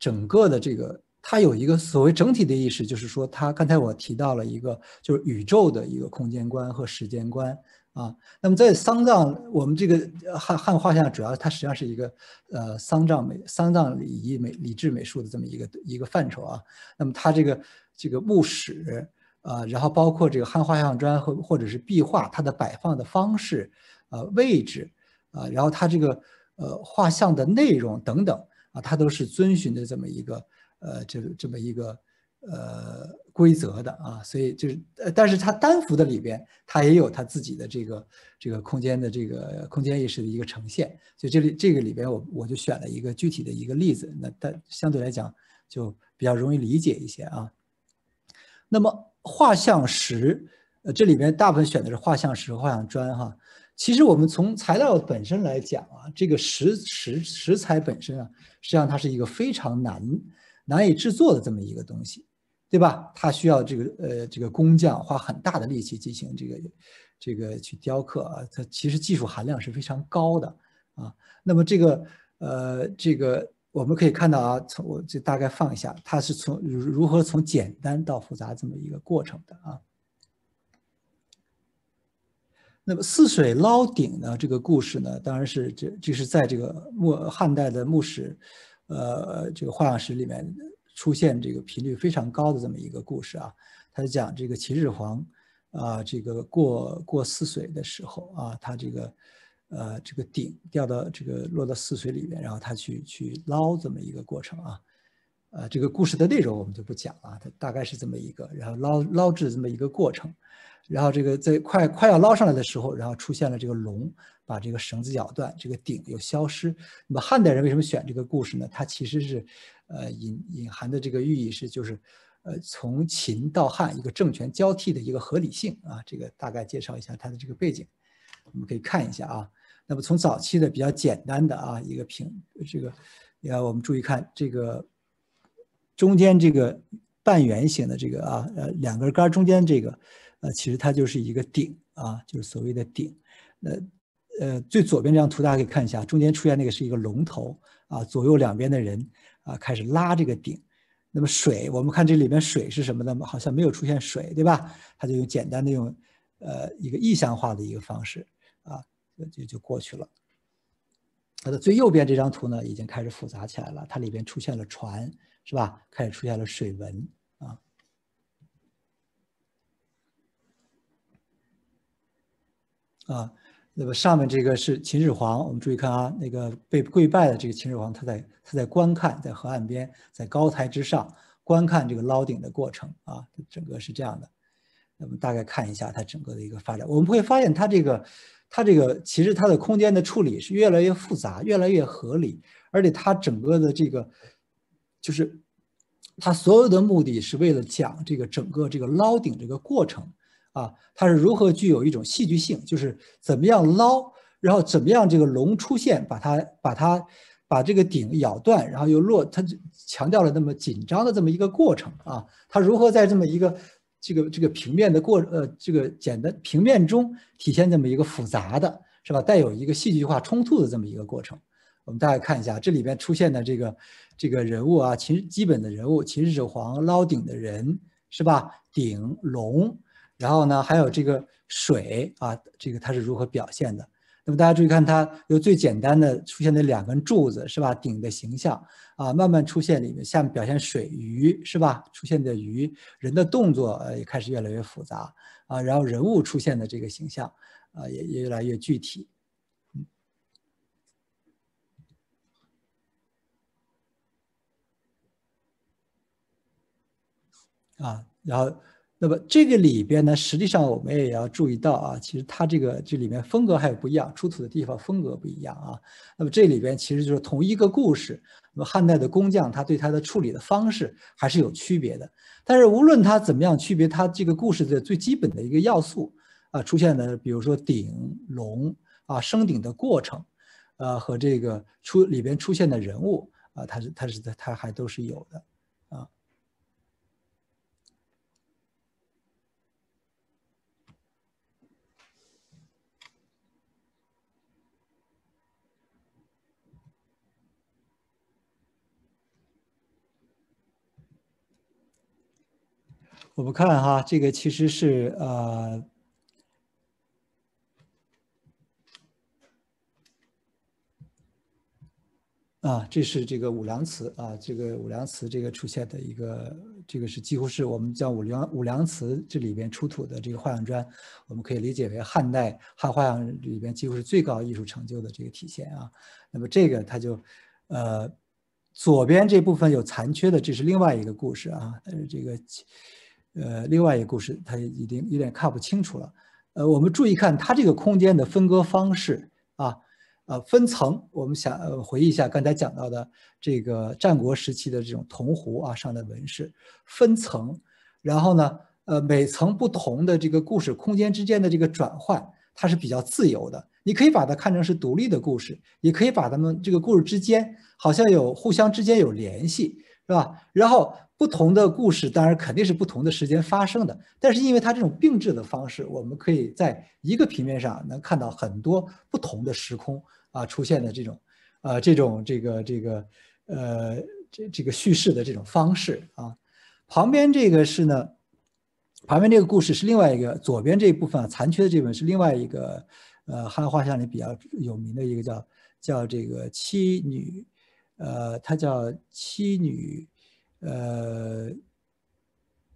整个的这个。 它有一个所谓整体的意识，就是说，它刚才我提到了一个，就是宇宙的一个空间观和时间观啊。那么在丧葬，我们这个汉汉画像主要它实际上是一个呃丧葬美、丧葬礼仪美、礼制美术的这么一个一个范畴啊。那么它这个这个墓室啊，然后包括这个汉画像砖和或者是壁画，它的摆放的方式啊、呃、位置啊、呃，然后它这个呃画像的内容等等啊，它都是遵循着这么一个。 呃，这这么一个呃规则的啊，所以就是，呃，但是它单幅的里边，它也有它自己的这个这个空间的这个空间意识的一个呈现。所以这里这个里边我，我我就选了一个具体的一个例子，那但相对来讲就比较容易理解一些啊。那么画像石，呃，这里边大部分选的是画像石和画像砖哈。其实我们从材料本身来讲啊，这个石石石材本身啊，实际上它是一个非常难。 难以制作的这么一个东西，对吧？它需要这个呃这个工匠花很大的力气进行这个这个去雕刻啊，它其实技术含量是非常高的啊。那么这个呃这个我们可以看到啊，从我就大概放一下，它是从如何从简单到复杂这么一个过程的啊。那么似水捞鼎呢，这个故事呢，当然是这这是在这个木汉代的墓室。 呃，这个画像石里面出现这个频率非常高的这么一个故事啊，他就讲这个秦始皇啊、呃，这个过过泗水的时候啊，他这个呃这个鼎掉到这个落到泗水里面，然后他去去捞这么一个过程啊，呃，这个故事的内容我们就不讲了，它大概是这么一个，然后捞捞至这么一个过程，然后这个在快快要捞上来的时候，然后出现了这个龙。 把这个绳子咬断，这个鼎又消失。那么汉代人为什么选这个故事呢？它其实是，呃，隐隐含的这个寓意是，就是，呃，从秦到汉一个政权交替的一个合理性啊。这个大概介绍一下它的这个背景，我们可以看一下啊。那么从早期的比较简单的啊一个平这个，呃，我们注意看这个中间这个半圆形的这个啊，呃，两根杆中间这个，呃，其实它就是一个鼎啊，就是所谓的鼎，那。 呃，最左边这张图大家可以看一下，中间出现那个是一个龙头啊，左右两边的人啊开始拉这个鼎。那么水，我们看这里面水是什么呢？好像没有出现水，对吧？他就用简单的用呃一个意象化的一个方式啊，就就过去了。它的最右边这张图呢，已经开始复杂起来了，它里边出现了船，是吧？开始出现了水文。 啊，那么上面这个是秦始皇，我们注意看啊，那个被跪拜的这个秦始皇，他在他在观看，在河岸边，在高台之上观看这个捞鼎的过程啊，整个是这样的。我们大概看一下它整个的一个发展，我们会发现它这个，它这个其实它的空间的处理是越来越复杂，越来越合理，而且它整个的这个，就是它所有的目的是为了讲这个整个这个捞顶这个过程啊，它是如何具有一种戏剧性，就是怎么样捞，然后怎么样这个龙出现，把它把它把这个顶咬断，然后又落，它强调了那么紧张的这么一个过程啊，它如何在这么一个。 这个这个平面的过呃，这个简单平面中体现这么一个复杂的，是吧？带有一个戏剧化冲突的这么一个过程。我们大概看一下这里边出现的这个这个人物啊，秦基本的人物，秦始皇捞鼎的人，是吧？鼎龙，然后呢还有这个水啊，这个它是如何表现的？那么大家注意看，它由最简单的出现的两根柱子，是吧？鼎的形象。 啊，慢慢出现里面，下面表现水鱼是吧？出现的鱼，人的动作呃也开始越来越复杂啊，然后人物出现的这个形象啊也也越来越具体。嗯，啊，然后那么这个里边呢，实际上我们也要注意到啊，其实它这个这里面风格还有不一样，出土的地方风格不一样啊。那么这里边其实就是同一个故事。 那么汉代的工匠，他对他的处理的方式还是有区别的。但是无论他怎么样区别，他这个故事的最基本的一个要素啊、呃，出现的，比如说鼎、龙啊，升鼎的过程，呃，和这个出里边出现的人物啊，它是它是它还都是有的。 我们看哈，这个其实是呃，啊，这是这个五粮祠啊，这个五粮祠这个出现的一个，这个是几乎是我们叫五粮五粮祠这里边出土的这个画像砖，我们可以理解为汉代汉画像里边几乎是最高艺术成就的这个体现啊。那么这个它就，呃，左边这部分有残缺的，这是另外一个故事啊，呃，这个。 呃，另外一个故事，它已经有点看不清楚了。呃，我们注意看它这个空间的分割方式啊，呃，分层。我们想、呃、回忆一下刚才讲到的这个战国时期的这种铜壶啊上的纹饰，分层。然后呢，呃，每层不同的这个故事空间之间的这个转换，它是比较自由的。你可以把它看成是独立的故事，也可以把它们这个故事之间好像有互相之间有联系，是吧？然后。 不同的故事当然肯定是不同的时间发生的，但是因为它这种并置的方式，我们可以在一个平面上能看到很多不同的时空啊出现的这种，啊这种这个这个呃这这个叙事的这种方式啊。旁边这个是呢，旁边这个故事是另外一个，左边这一部分、啊、残缺的这部分是另外一个呃汉画像里比较有名的一个叫叫这个七女，呃，它叫七女。 呃，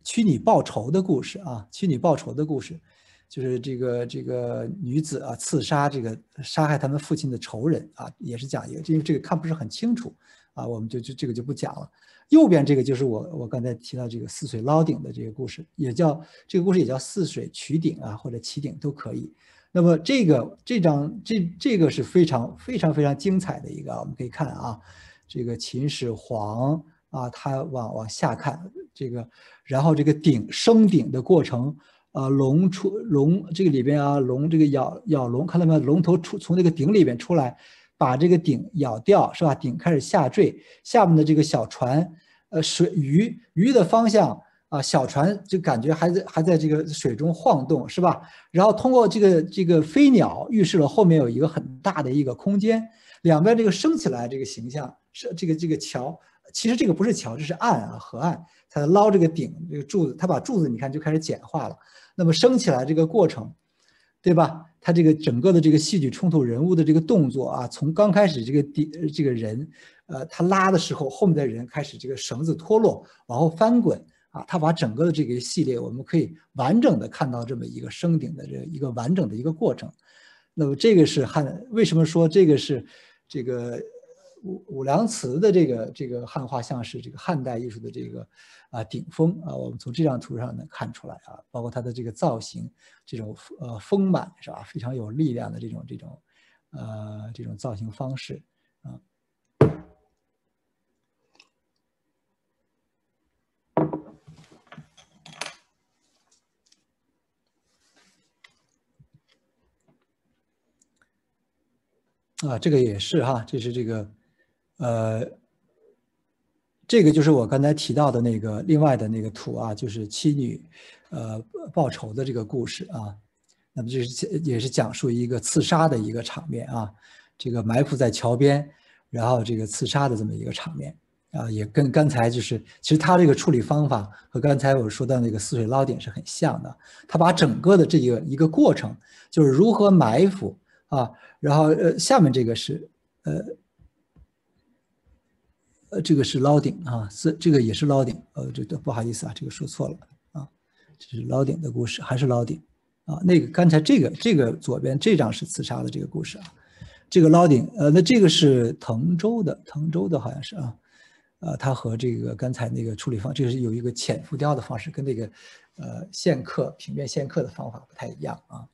屈女报仇的故事啊，屈女报仇的故事，就是这个这个女子啊，刺杀这个杀害他们父亲的仇人啊，也是讲一个，因为这个看不是很清楚啊，我们就就这个就不讲了。右边这个就是我我刚才提到这个泗水捞鼎的这个故事，也叫这个故事也叫泗水取鼎啊，或者起鼎都可以。那么这个这张这这个是非常非常非常精彩的一个，我们可以看啊，这个秦始皇。 啊，它往往下看这个，然后这个鼎升鼎的过程，啊、呃，龙出龙这个里边啊，龙这个咬咬龙，看到没有？龙头出从那个鼎里边出来，把这个鼎咬掉，是吧？鼎开始下坠，下面的这个小船，呃，水鱼鱼的方向啊，小船就感觉还在还在这个水中晃动，是吧？然后通过这个这个飞鸟预示了后面有一个很大的一个空间，两边这个升起来这个形象是这个这个桥。 其实这个不是桥，这是岸啊，河岸。它捞这个顶，这个柱子，它把柱子你看就开始简化了。那么升起来这个过程，对吧？它这个整个的这个戏剧冲突，人物的这个动作啊，从刚开始这个底这个人，呃，他拉的时候，后面的人开始这个绳子脱落，往后翻滚啊，他把整个的这个系列，我们可以完整的看到这么一个升顶的这一个完整的一个过程。那么这个是汉，为什么说这个是这个？武武梁祠的这个这个汉画像是这个汉代艺术的这个啊顶峰啊，我们从这张图上能看出来啊，包括它的这个造型，这种呃丰满是吧，非常有力量的这种这种呃这种造型方式啊。啊，这个也是哈，这是这个，呃，这个就是我刚才提到的那个另外的那个图啊，就是妻女，呃，报仇的这个故事啊。那么这是也是讲述一个刺杀的一个场面啊，这个埋伏在桥边，然后这个刺杀的这么一个场面啊，也跟刚才就是，其实他这个处理方法和刚才我说到那个死水捞点是很像的，他把整个的这个一个过程，就是如何埋伏。啊，然后呃，下面这个是呃，呃，这个是捞鼎啊，是这个也是捞鼎，呃，这个不好意思啊，这个说错了啊，这是捞鼎的故事，还是捞鼎啊？那个刚才这个这个左边这张是刺杀的这个故事啊，这个捞鼎呃，那这个是滕州的，滕州的好像是啊，呃，它和这个刚才那个处理方，这是有一个浅浮雕的方式，跟那个呃线刻平面线刻的方法不太一样啊。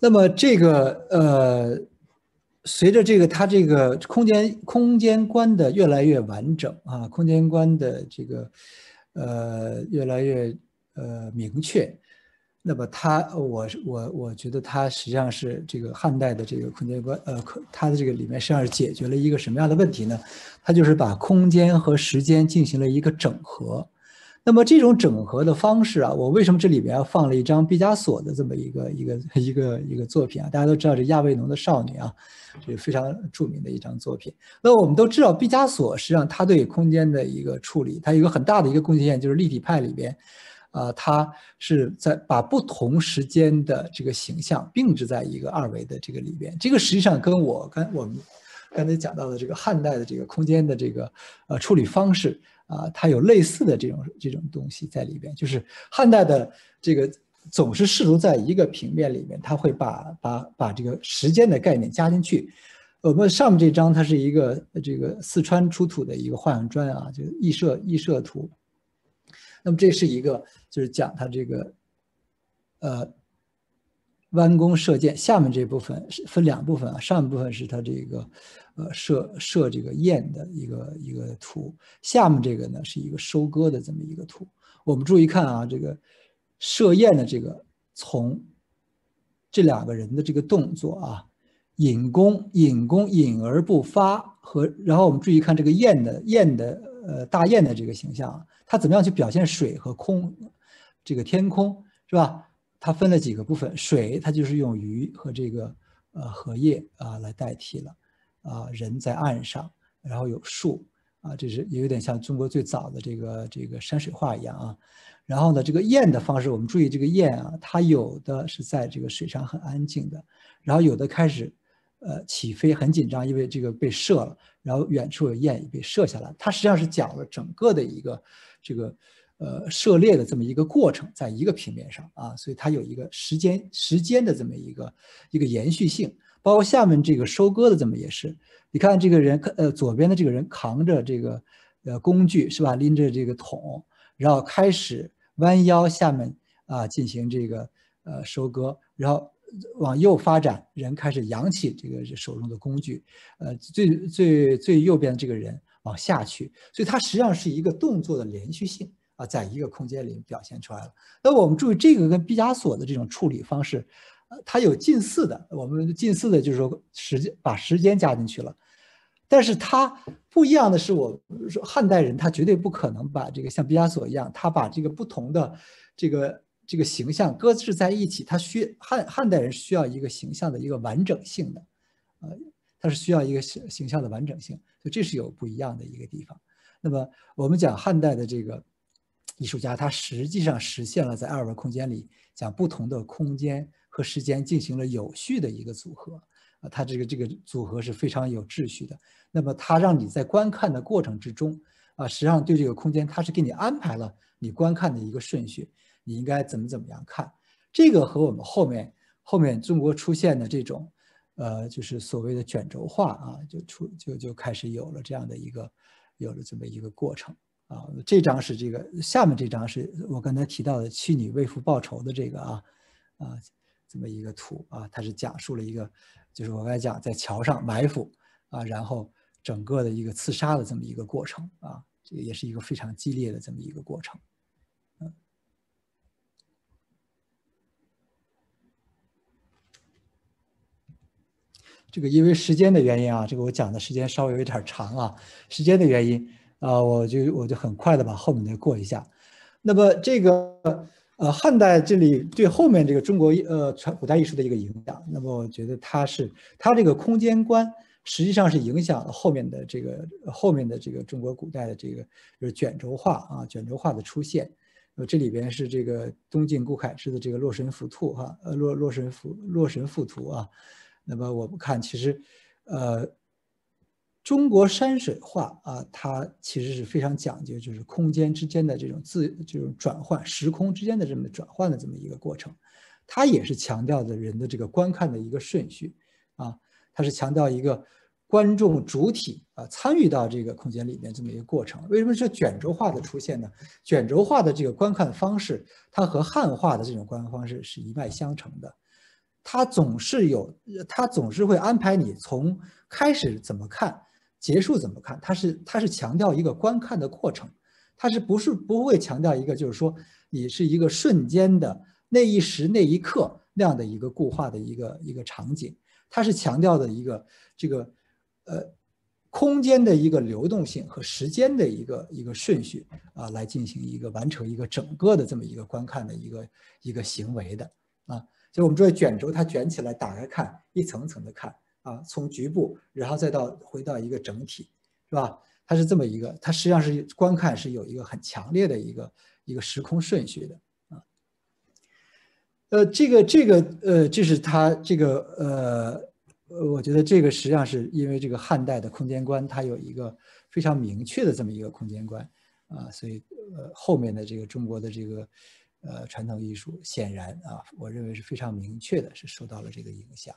那么这个呃，随着这个它这个空间空间观的越来越完整啊，空间观的这个呃越来越呃明确，那么它我我我觉得它实际上是这个汉代的这个空间观呃，它的这个里面实际上是解决了一个什么样的问题呢？它就是把空间和时间进行了一个整合。那么这种整合的方式啊，我为什么这里边要放了一张毕加索的这么一个一个一个一个作品啊？大家都知道这《亚维农的少女》啊，这非常著名的一张作品。那我们都知道，毕加索实际上他对空间的一个处理，他有一个很大的一个贡献就是立体派里边，啊、呃，他是在把不同时间的这个形象并置在一个二维的这个里边。这个实际上跟我跟我们刚才讲到的这个汉代的这个空间的这个呃处理方式。啊，它有类似的这种这种东西在里边，就是汉代的这个总是试图在一个平面里面，它会把把把这个时间的概念加进去。我们上面这张它是一个这个四川出土的一个画像砖啊，就是异社异社图。那么这是一个就是讲它这个，呃，弯弓射箭。下面这部分分两部分啊，上半部分是它这个。呃，射射这个雁的一个一个图，下面这个呢是一个收割的这么一个图。我们注意看啊，这个射雁的这个从这两个人的这个动作啊，引弓引弓引而不发和，然后我们注意看这个雁的雁的呃大雁的这个形象，它怎么样去表现水和空，这个天空是吧？它分了几个部分，水它就是用鱼和这个呃荷叶啊来代替了。啊，人在岸上，然后有树，啊，这是也有点像中国最早的这个这个山水画一样啊。然后呢，这个雁的方式，我们注意这个雁啊，它有的是在这个水上很安静的，然后有的开始，呃，起飞很紧张，因为这个被射了，然后远处有雁也被射下来，它实际上是讲了整个的一个这个呃射猎的这么一个过程，在一个平面上啊，所以它有一个时间时间的这么一个一个延续性。包括下面这个收割的，怎么也是？你看这个人，呃，左边的这个人扛着这个，呃，工具是吧？拎着这个桶，然后开始弯腰，下面啊进行这个呃收割，然后往右发展，人开始扬起这个手中的工具，呃，最最最右边的这个人往下去，所以它实际上是一个动作的连续性。啊，在一个空间里表现出来了。那我们注意，这个跟毕加索的这种处理方式，呃，它有近似的。我们近似的就是说时间把时间加进去了，但是它不一样的是我，我说汉代人他绝对不可能把这个像毕加索一样，他把这个不同的这个这个形象搁置在一起。他需汉汉代人需要一个形象的一个完整性的，呃，他是需要一个形形象的完整性，所以这是有不一样的一个地方。那么我们讲汉代的这个。艺术家他实际上实现了在二维空间里将不同的空间和时间进行了有序的一个组合，啊，他这个这个组合是非常有秩序的。那么他让你在观看的过程之中，啊，实际上对这个空间它是给你安排了你观看的一个顺序，你应该怎么怎么样看。这个和我们后面后面中国出现的这种，呃，就是所谓的卷轴画啊，就出就就开始有了这样的一个有了这么一个过程啊。这张是这个，下面这张是我刚才提到的去你为父报仇的这个啊啊这么一个图啊，它是讲述了一个就是我刚才讲在桥上埋伏啊，然后整个的一个刺杀的这么一个过程啊，这也是一个非常激烈的这么一个过程。嗯，这个因为时间的原因啊，这个我讲的时间稍微有一点长啊，时间的原因啊，我就我就很快的把后面的过一下。那么这个。呃，汉代这里对后面这个中国呃传古代艺术的一个影响，那么我觉得它是它这个空间观实际上是影响了后面的这个后面的这个中国古代的这个就是卷轴画啊，卷轴画的出现。那么这里边是这个东晋顾恺之的这个《洛神赋图》哈，呃，洛洛神赋洛神赋图啊。那么我们看，其实呃，中国山水画啊，它其实是非常讲究，就是空间之间的这种自这种转换，时空之间的这么转换的这么一个过程。它也是强调的人的这个观看的一个顺序啊，它是强调一个观众主体啊参与到这个空间里面这么一个过程。为什么说卷轴画的出现呢？卷轴画的这个观看方式，它和汉画的这种观看方式是一脉相承的。它总是有，它总是会安排你从开始怎么看。结束怎么看？它是它是强调一个观看的过程，它是不是不会强调一个就是说你是一个瞬间的那一时那一刻那样的一个固化的一个一个场景，它是强调的一个这个呃空间的一个流动性和时间的一个一个顺序啊，来进行一个完成一个整个的这么一个观看的一个一个行为的啊，就我们说卷轴它卷起来打开看，一层层的看。啊，从局部，然后再到回到一个整体，是吧？它是这么一个，它实际上是观看是有一个很强烈的一个一个时空顺序的啊。呃，这个这个呃，这是它这个呃，我觉得这个实际上是因为这个汉代的空间观，它有一个非常明确的这么一个空间观啊，所以呃，后面的这个中国的这个呃传统艺术，显然啊，我认为是非常明确的，是受到了这个影响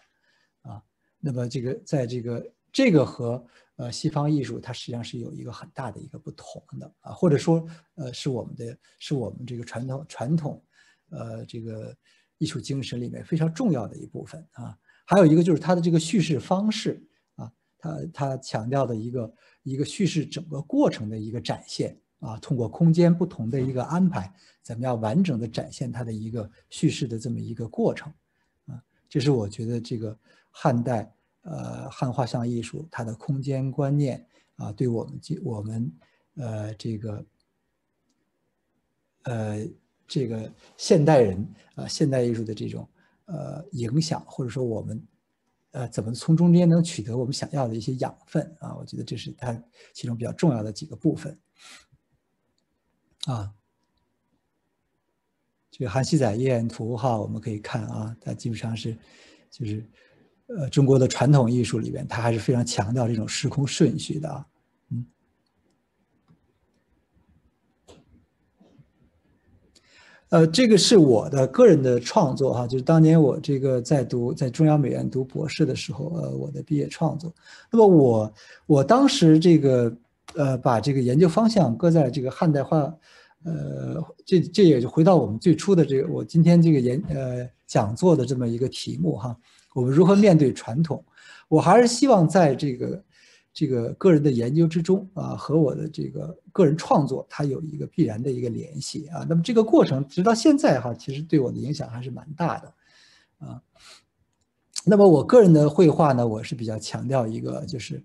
啊。那么这个在这个这个和呃西方艺术它实际上是有一个很大的一个不同的啊，或者说呃是我们的是我们这个传统传统呃这个艺术精神里面非常重要的一部分啊。还有一个就是它的这个叙事方式啊，它它强调的一个一个叙事整个过程的一个展现啊，通过空间不同的一个安排，咱们要完整的展现它的一个叙事的这么一个过程啊，这是我觉得这个。汉代呃汉画像艺术它的空间观念啊，对我们我们呃这个呃这个现代人啊、呃、现代艺术的这种呃影响，或者说我们呃怎么从中间能取得我们想要的一些养分啊，我觉得这是它其中比较重要的几个部分啊。这个《韩熙载夜宴图》哈，我们可以看啊，它基本上是就是。呃，中国的传统艺术里边，它还是非常强调这种时空顺序的啊。嗯，呃，这个是我的个人的创作哈、啊，就是当年我这个在读在中央美院读博士的时候，呃，我的毕业创作。那么我我当时这个呃，把这个研究方向搁在这个汉代画，呃，这这也就回到我们最初的这个我今天这个演呃讲座的这么一个题目哈、啊。我们如何面对传统？我还是希望在这个这个个人的研究之中啊，和我的这个个人创作，它有一个必然的一个联系啊。那么这个过程直到现在哈、啊，其实对我的影响还是蛮大的啊。那么我个人的绘画呢，我是比较强调一个就是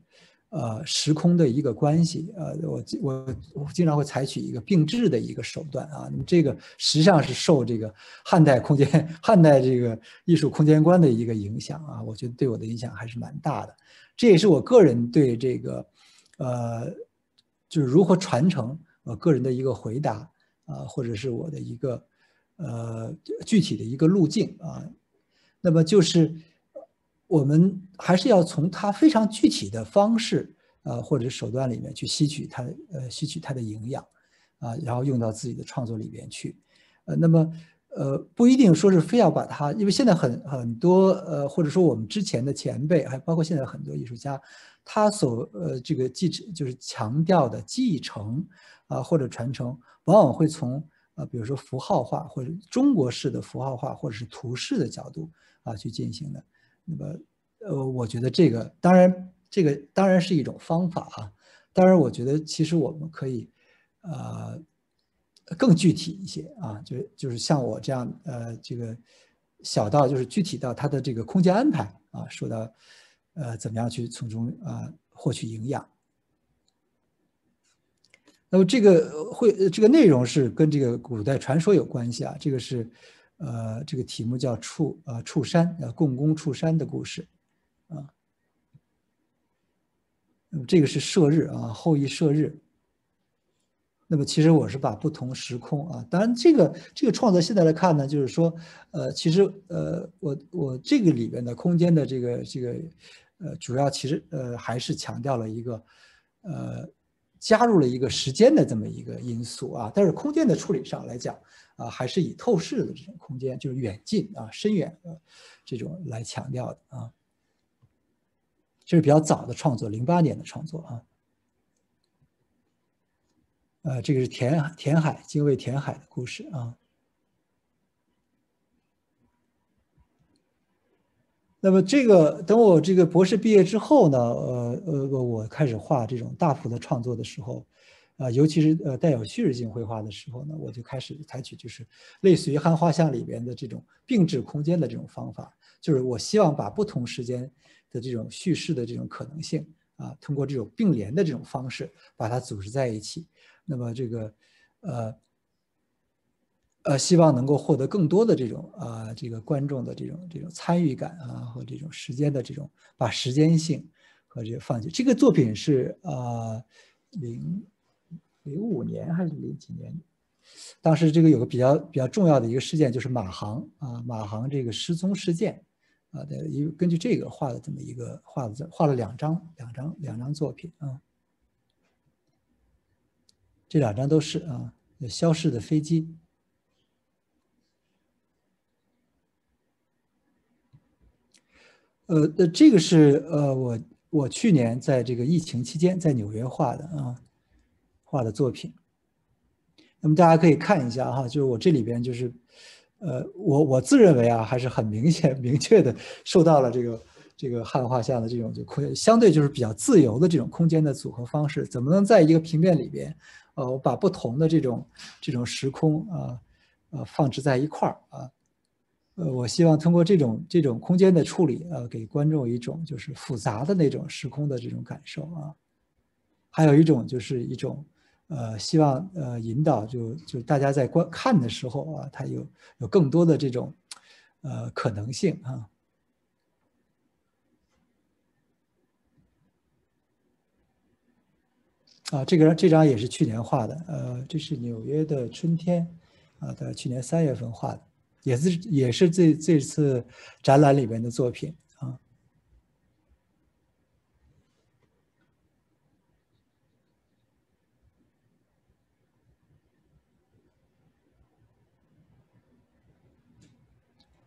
呃时空的一个关系啊，我我我经常会采取一个并置的一个手段啊。那么这个实际上是受这个汉代空间汉代这个艺术空间观的一个影响啊，我觉得对我的影响还是蛮大的。这也是我个人对这个呃就是如何传承我个人的一个回答啊，或者是我的一个呃具体的一个路径啊。那么就是。我们还是要从它非常具体的方式呃或者手段里面去吸取它呃吸取它的营养啊，然后用到自己的创作里边去。呃，那么呃不一定说是非要把它，因为现在很很多呃或者说我们之前的前辈，还包括现在很多艺术家，他所呃这个继就是强调的继承啊、呃、或者传承，往往会从呃比如说符号化或者中国式的符号化或者是图示的角度啊去进行的。那么呃我觉得这个当然这个当然是一种方法啊，当然我觉得其实我们可以呃更具体一些啊，就是就是像我这样呃这个小到就是具体到它的这个空间安排啊，说到呃怎么样去从中啊、呃、获取营养。那么这个会这个内容是跟这个古代传说有关系啊，这个是呃这个题目叫触呃触山呃共工触山的故事啊。那么这个是射日啊，后羿射日。那么其实我是把不同时空啊，当然这个这个创作现在来看呢，就是说呃其实呃我我这个里面的空间的这个这个呃主要其实呃还是强调了一个呃加入了一个时间的这么一个因素啊，但是空间的处理上来讲啊，还是以透视的这种空间，就是远近啊、深远的这种来强调的啊。这是比较早的创作，零八年的创作啊。呃，这个是填填海，精卫填海的故事啊。那么这个等我这个博士毕业之后呢，呃呃，我开始画这种大幅的创作的时候，啊、呃，尤其是呃带有叙事性绘画的时候呢，我就开始采取就是类似于汉画像里边的这种并置空间的这种方法，就是我希望把不同时间的这种叙事的这种可能性啊，通过这种并联的这种方式把它组织在一起，那么这个呃。呃，希望能够获得更多的这种啊、呃，这个观众的这种这种参与感啊，和这种时间的这种把时间性和这个放弃。这个作品是啊，零零五年还是零几年？当时这个有个比较比较重要的一个事件，就是马航啊，马航这个失踪事件啊的，因为根据这个画了这么一个画了画了两张两张两张作品啊，这两张都是啊，消失的飞机。呃呃，这个是呃我我去年在这个疫情期间在纽约画的啊，画的作品。那么大家可以看一下哈，就是我这里边就是，呃，我我自认为啊，还是很明显明确的受到了这个这个汉画像的这种就空相对就是比较自由的这种空间的组合方式，怎么能在一个平面里边，呃，我把不同的这种这种时空啊，呃，放置在一块儿啊。呃，我希望通过这种这种空间的处理，呃，给观众一种就是复杂的那种时空的这种感受啊，还有一种就是一种，呃，希望呃引导就就大家在观看的时候啊，它有有更多的这种，呃，可能性啊。啊，这个这张也是去年画的，呃，这是纽约的春天，啊，在去年三月份画的。也是也是这这次展览里面的作品啊。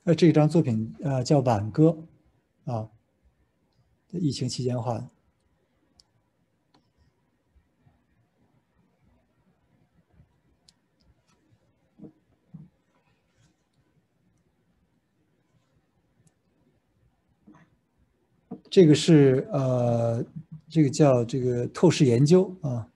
呃，这张作品呃叫《挽歌》，啊，疫情期间画的。这个是呃，这个叫这个透视研究啊。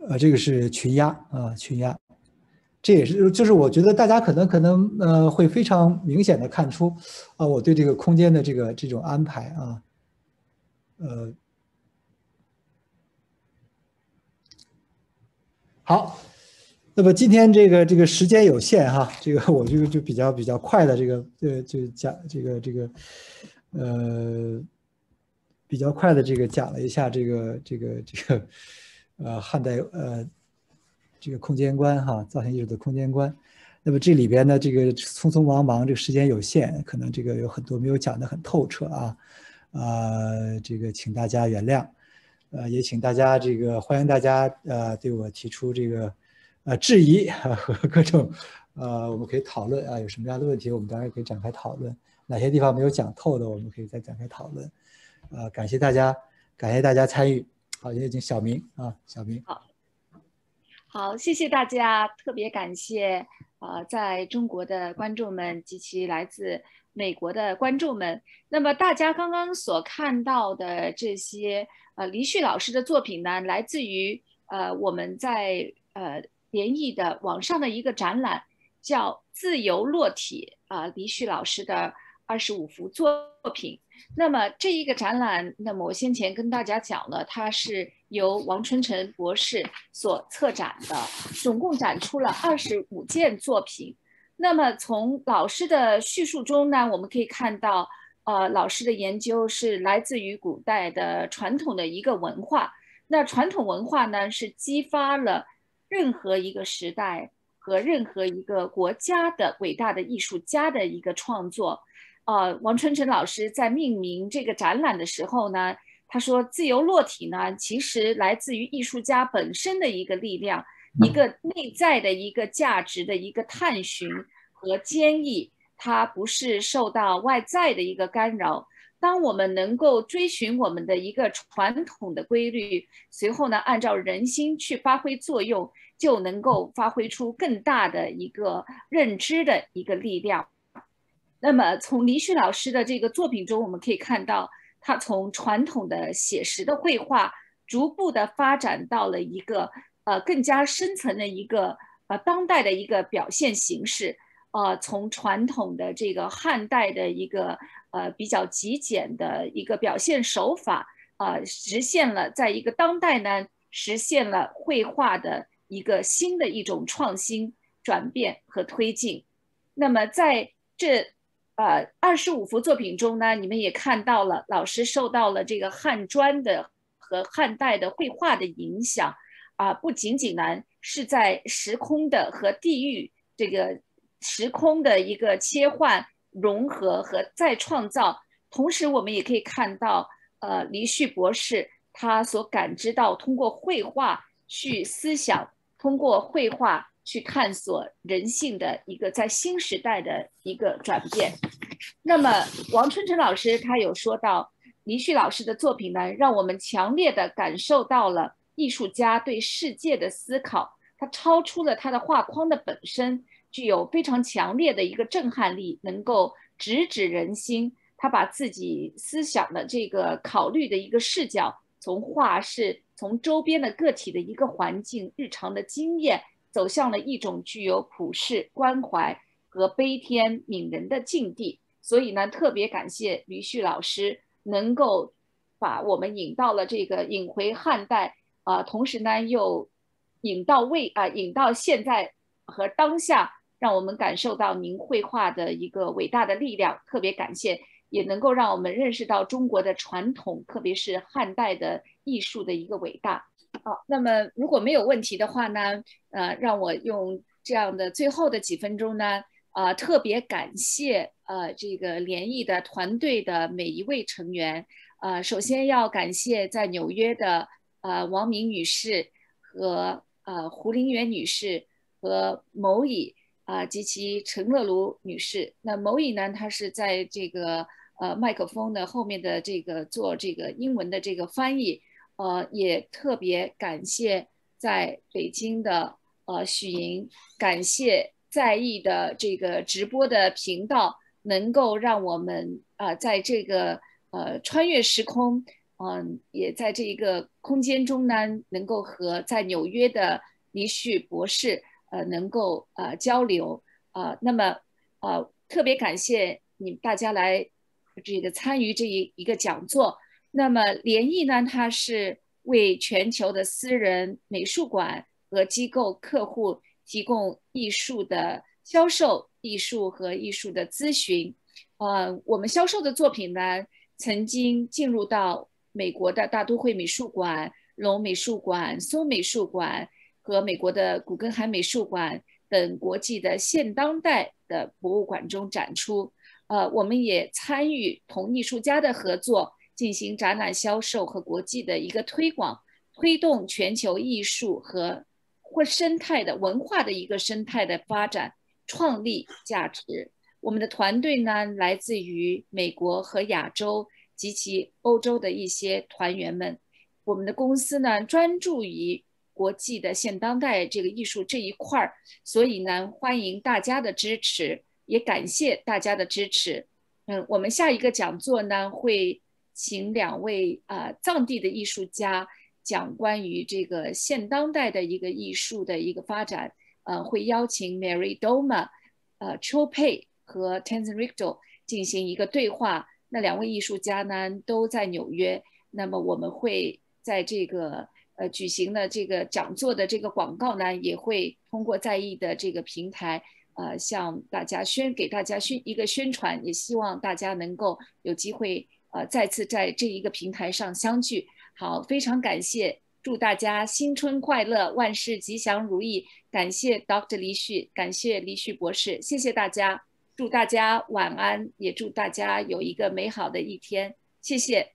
呃，这个是群鸦啊，群鸦，这也是就是我觉得大家可能可能呃会非常明显的看出啊，我对这个空间的这个这种安排啊。呃，好，那么今天这个这个时间有限哈，这个我就就比较比较快的这个呃就讲这个这个呃比较快的这个讲了一下这个这个这个呃汉代呃这个空间观哈，造型艺术的空间观。那么这里边呢，这个匆匆忙忙，这个时间有限，可能这个有很多没有讲得很透彻啊，呃，这个请大家原谅，呃，也请大家这个欢迎大家呃对我提出这个呃质疑和各种呃我们可以讨论啊，有什么样的问题我们当然可以展开讨论，哪些地方没有讲透的我们可以再展开讨论，呃，感谢大家，感谢大家参与，好，也请小明啊，小明好。好，谢谢大家，特别感谢啊、呃，在中国的观众们及其来自美国的观众们。那么大家刚刚所看到的这些呃李旭老师的作品呢，来自于呃我们在呃联谊的网上的一个展览，叫《自由落体》啊、呃，李旭老师的二十五幅作品。那么这一个展览，那么我先前跟大家讲了，它是由王春成博士所策展的，总共展出了二十五件作品。那么从老师的叙述中呢，我们可以看到，呃，老师的研究是来自于古代的传统的一个文化。那传统文化呢，是激发了任何一个时代和任何一个国家的伟大的艺术家的一个创作。呃，王春成老师在命名这个展览的时候呢，他说自由落体呢，其实来自于艺术家本身的一个力量，一个内在的一个价值的一个探寻和坚毅，它不是受到外在的一个干扰。当我们能够追寻我们的一个传统的规律，随后呢，按照人心去发挥作用，就能够发挥出更大的一个认知的一个力量。那么从李旭老师的这个作品中，我们可以看到他从传统的写实的绘画逐步的发展到了一个呃更加深层的一个呃当代的一个表现形式，呃从传统的这个汉代的一个呃比较极简的一个表现手法，呃实现了在一个当代呢实现了绘画的一个新的一种创新转变和推进。那么在这呃，二十五幅作品中呢，你们也看到了，老师受到了这个汉砖的和汉代的绘画的影响，啊、呃，不仅仅呢是在时空的和地域这个时空的一个切换、融合和再创造，同时我们也可以看到，呃，李旭博士他所感知到，通过绘画去思想，通过绘画去探索人性的一个在新时代的一个转变。那么王春成老师他有说到，李旭老师的作品呢，让我们强烈的感受到了艺术家对世界的思考，他超出了他的画框的本身，具有非常强烈的一个震撼力，能够直指人心。他把自己思想的这个考虑的一个视角，从画室，从周边的个体的一个环境、日常的经验，走向了一种具有普世关怀和悲天悯人的境地。所以呢，特别感谢李旭老师能够把我们引到了这个引回汉代，啊、呃，同时呢又引到未啊、呃、引到现在和当下，让我们感受到您绘画的一个伟大的力量。特别感谢，也能够让我们认识到中国的传统，特别是汉代的艺术的一个伟大。好，那么如果没有问题的话呢，呃，让我用这样的最后的几分钟呢，呃，特别感谢呃这个联谊的团队的每一位成员，呃，首先要感谢在纽约的呃王明女士和呃胡林媛女士和牟乙啊、呃、及其陈乐如女士。那牟乙呢，她是在这个呃麦克风的后面的这个做这个英文的这个翻译。呃，也特别感谢在北京的呃许莹，感谢在意的这个直播的频道，能够让我们啊、呃、在这个呃穿越时空，嗯、呃，也在这一个空间中呢，能够和在纽约的李旭博士呃能够呃交流啊、呃，那么呃特别感谢你们大家来这个参与这一一个讲座。那么联谊呢，它是为全球的私人美术馆和机构客户提供艺术的销售、艺术和艺术的咨询。呃，我们销售的作品呢，曾经进入到美国的大都会美术馆、龙美术馆、松美术馆和美国的古根海美术馆等国际的现当代的博物馆中展出。呃，我们也参与同艺术家的合作，进行展览销售和国际的一个推广，推动全球艺术和或生态的文化的一个生态的发展，创立价值。我们的团队呢，来自于美国和亚洲及其欧洲的一些团员们。我们的公司呢，专注于国际的现当代这个艺术这一块儿，所以呢，欢迎大家的支持，也感谢大家的支持。嗯，我们下一个讲座呢，会请两位啊、呃、藏地的艺术家讲关于这个现当代的一个艺术的一个发展。呃，会邀请 Mary Doma、呃 Chou Pei 和 Tenzin Rigdzö 进行一个对话。那两位艺术家呢，都在纽约。那么我们会在这个呃举行的这个讲座的这个广告呢，也会通过在意的这个平台，呃，向大家宣给大家宣一个宣传，也希望大家能够有机会呃再次在这一个平台上相聚。好，非常感谢，祝大家新春快乐，万事吉祥如意。感谢 Doctor 李旭，感谢李旭博士，谢谢大家，祝大家晚安，也祝大家有一个美好的一天，谢谢。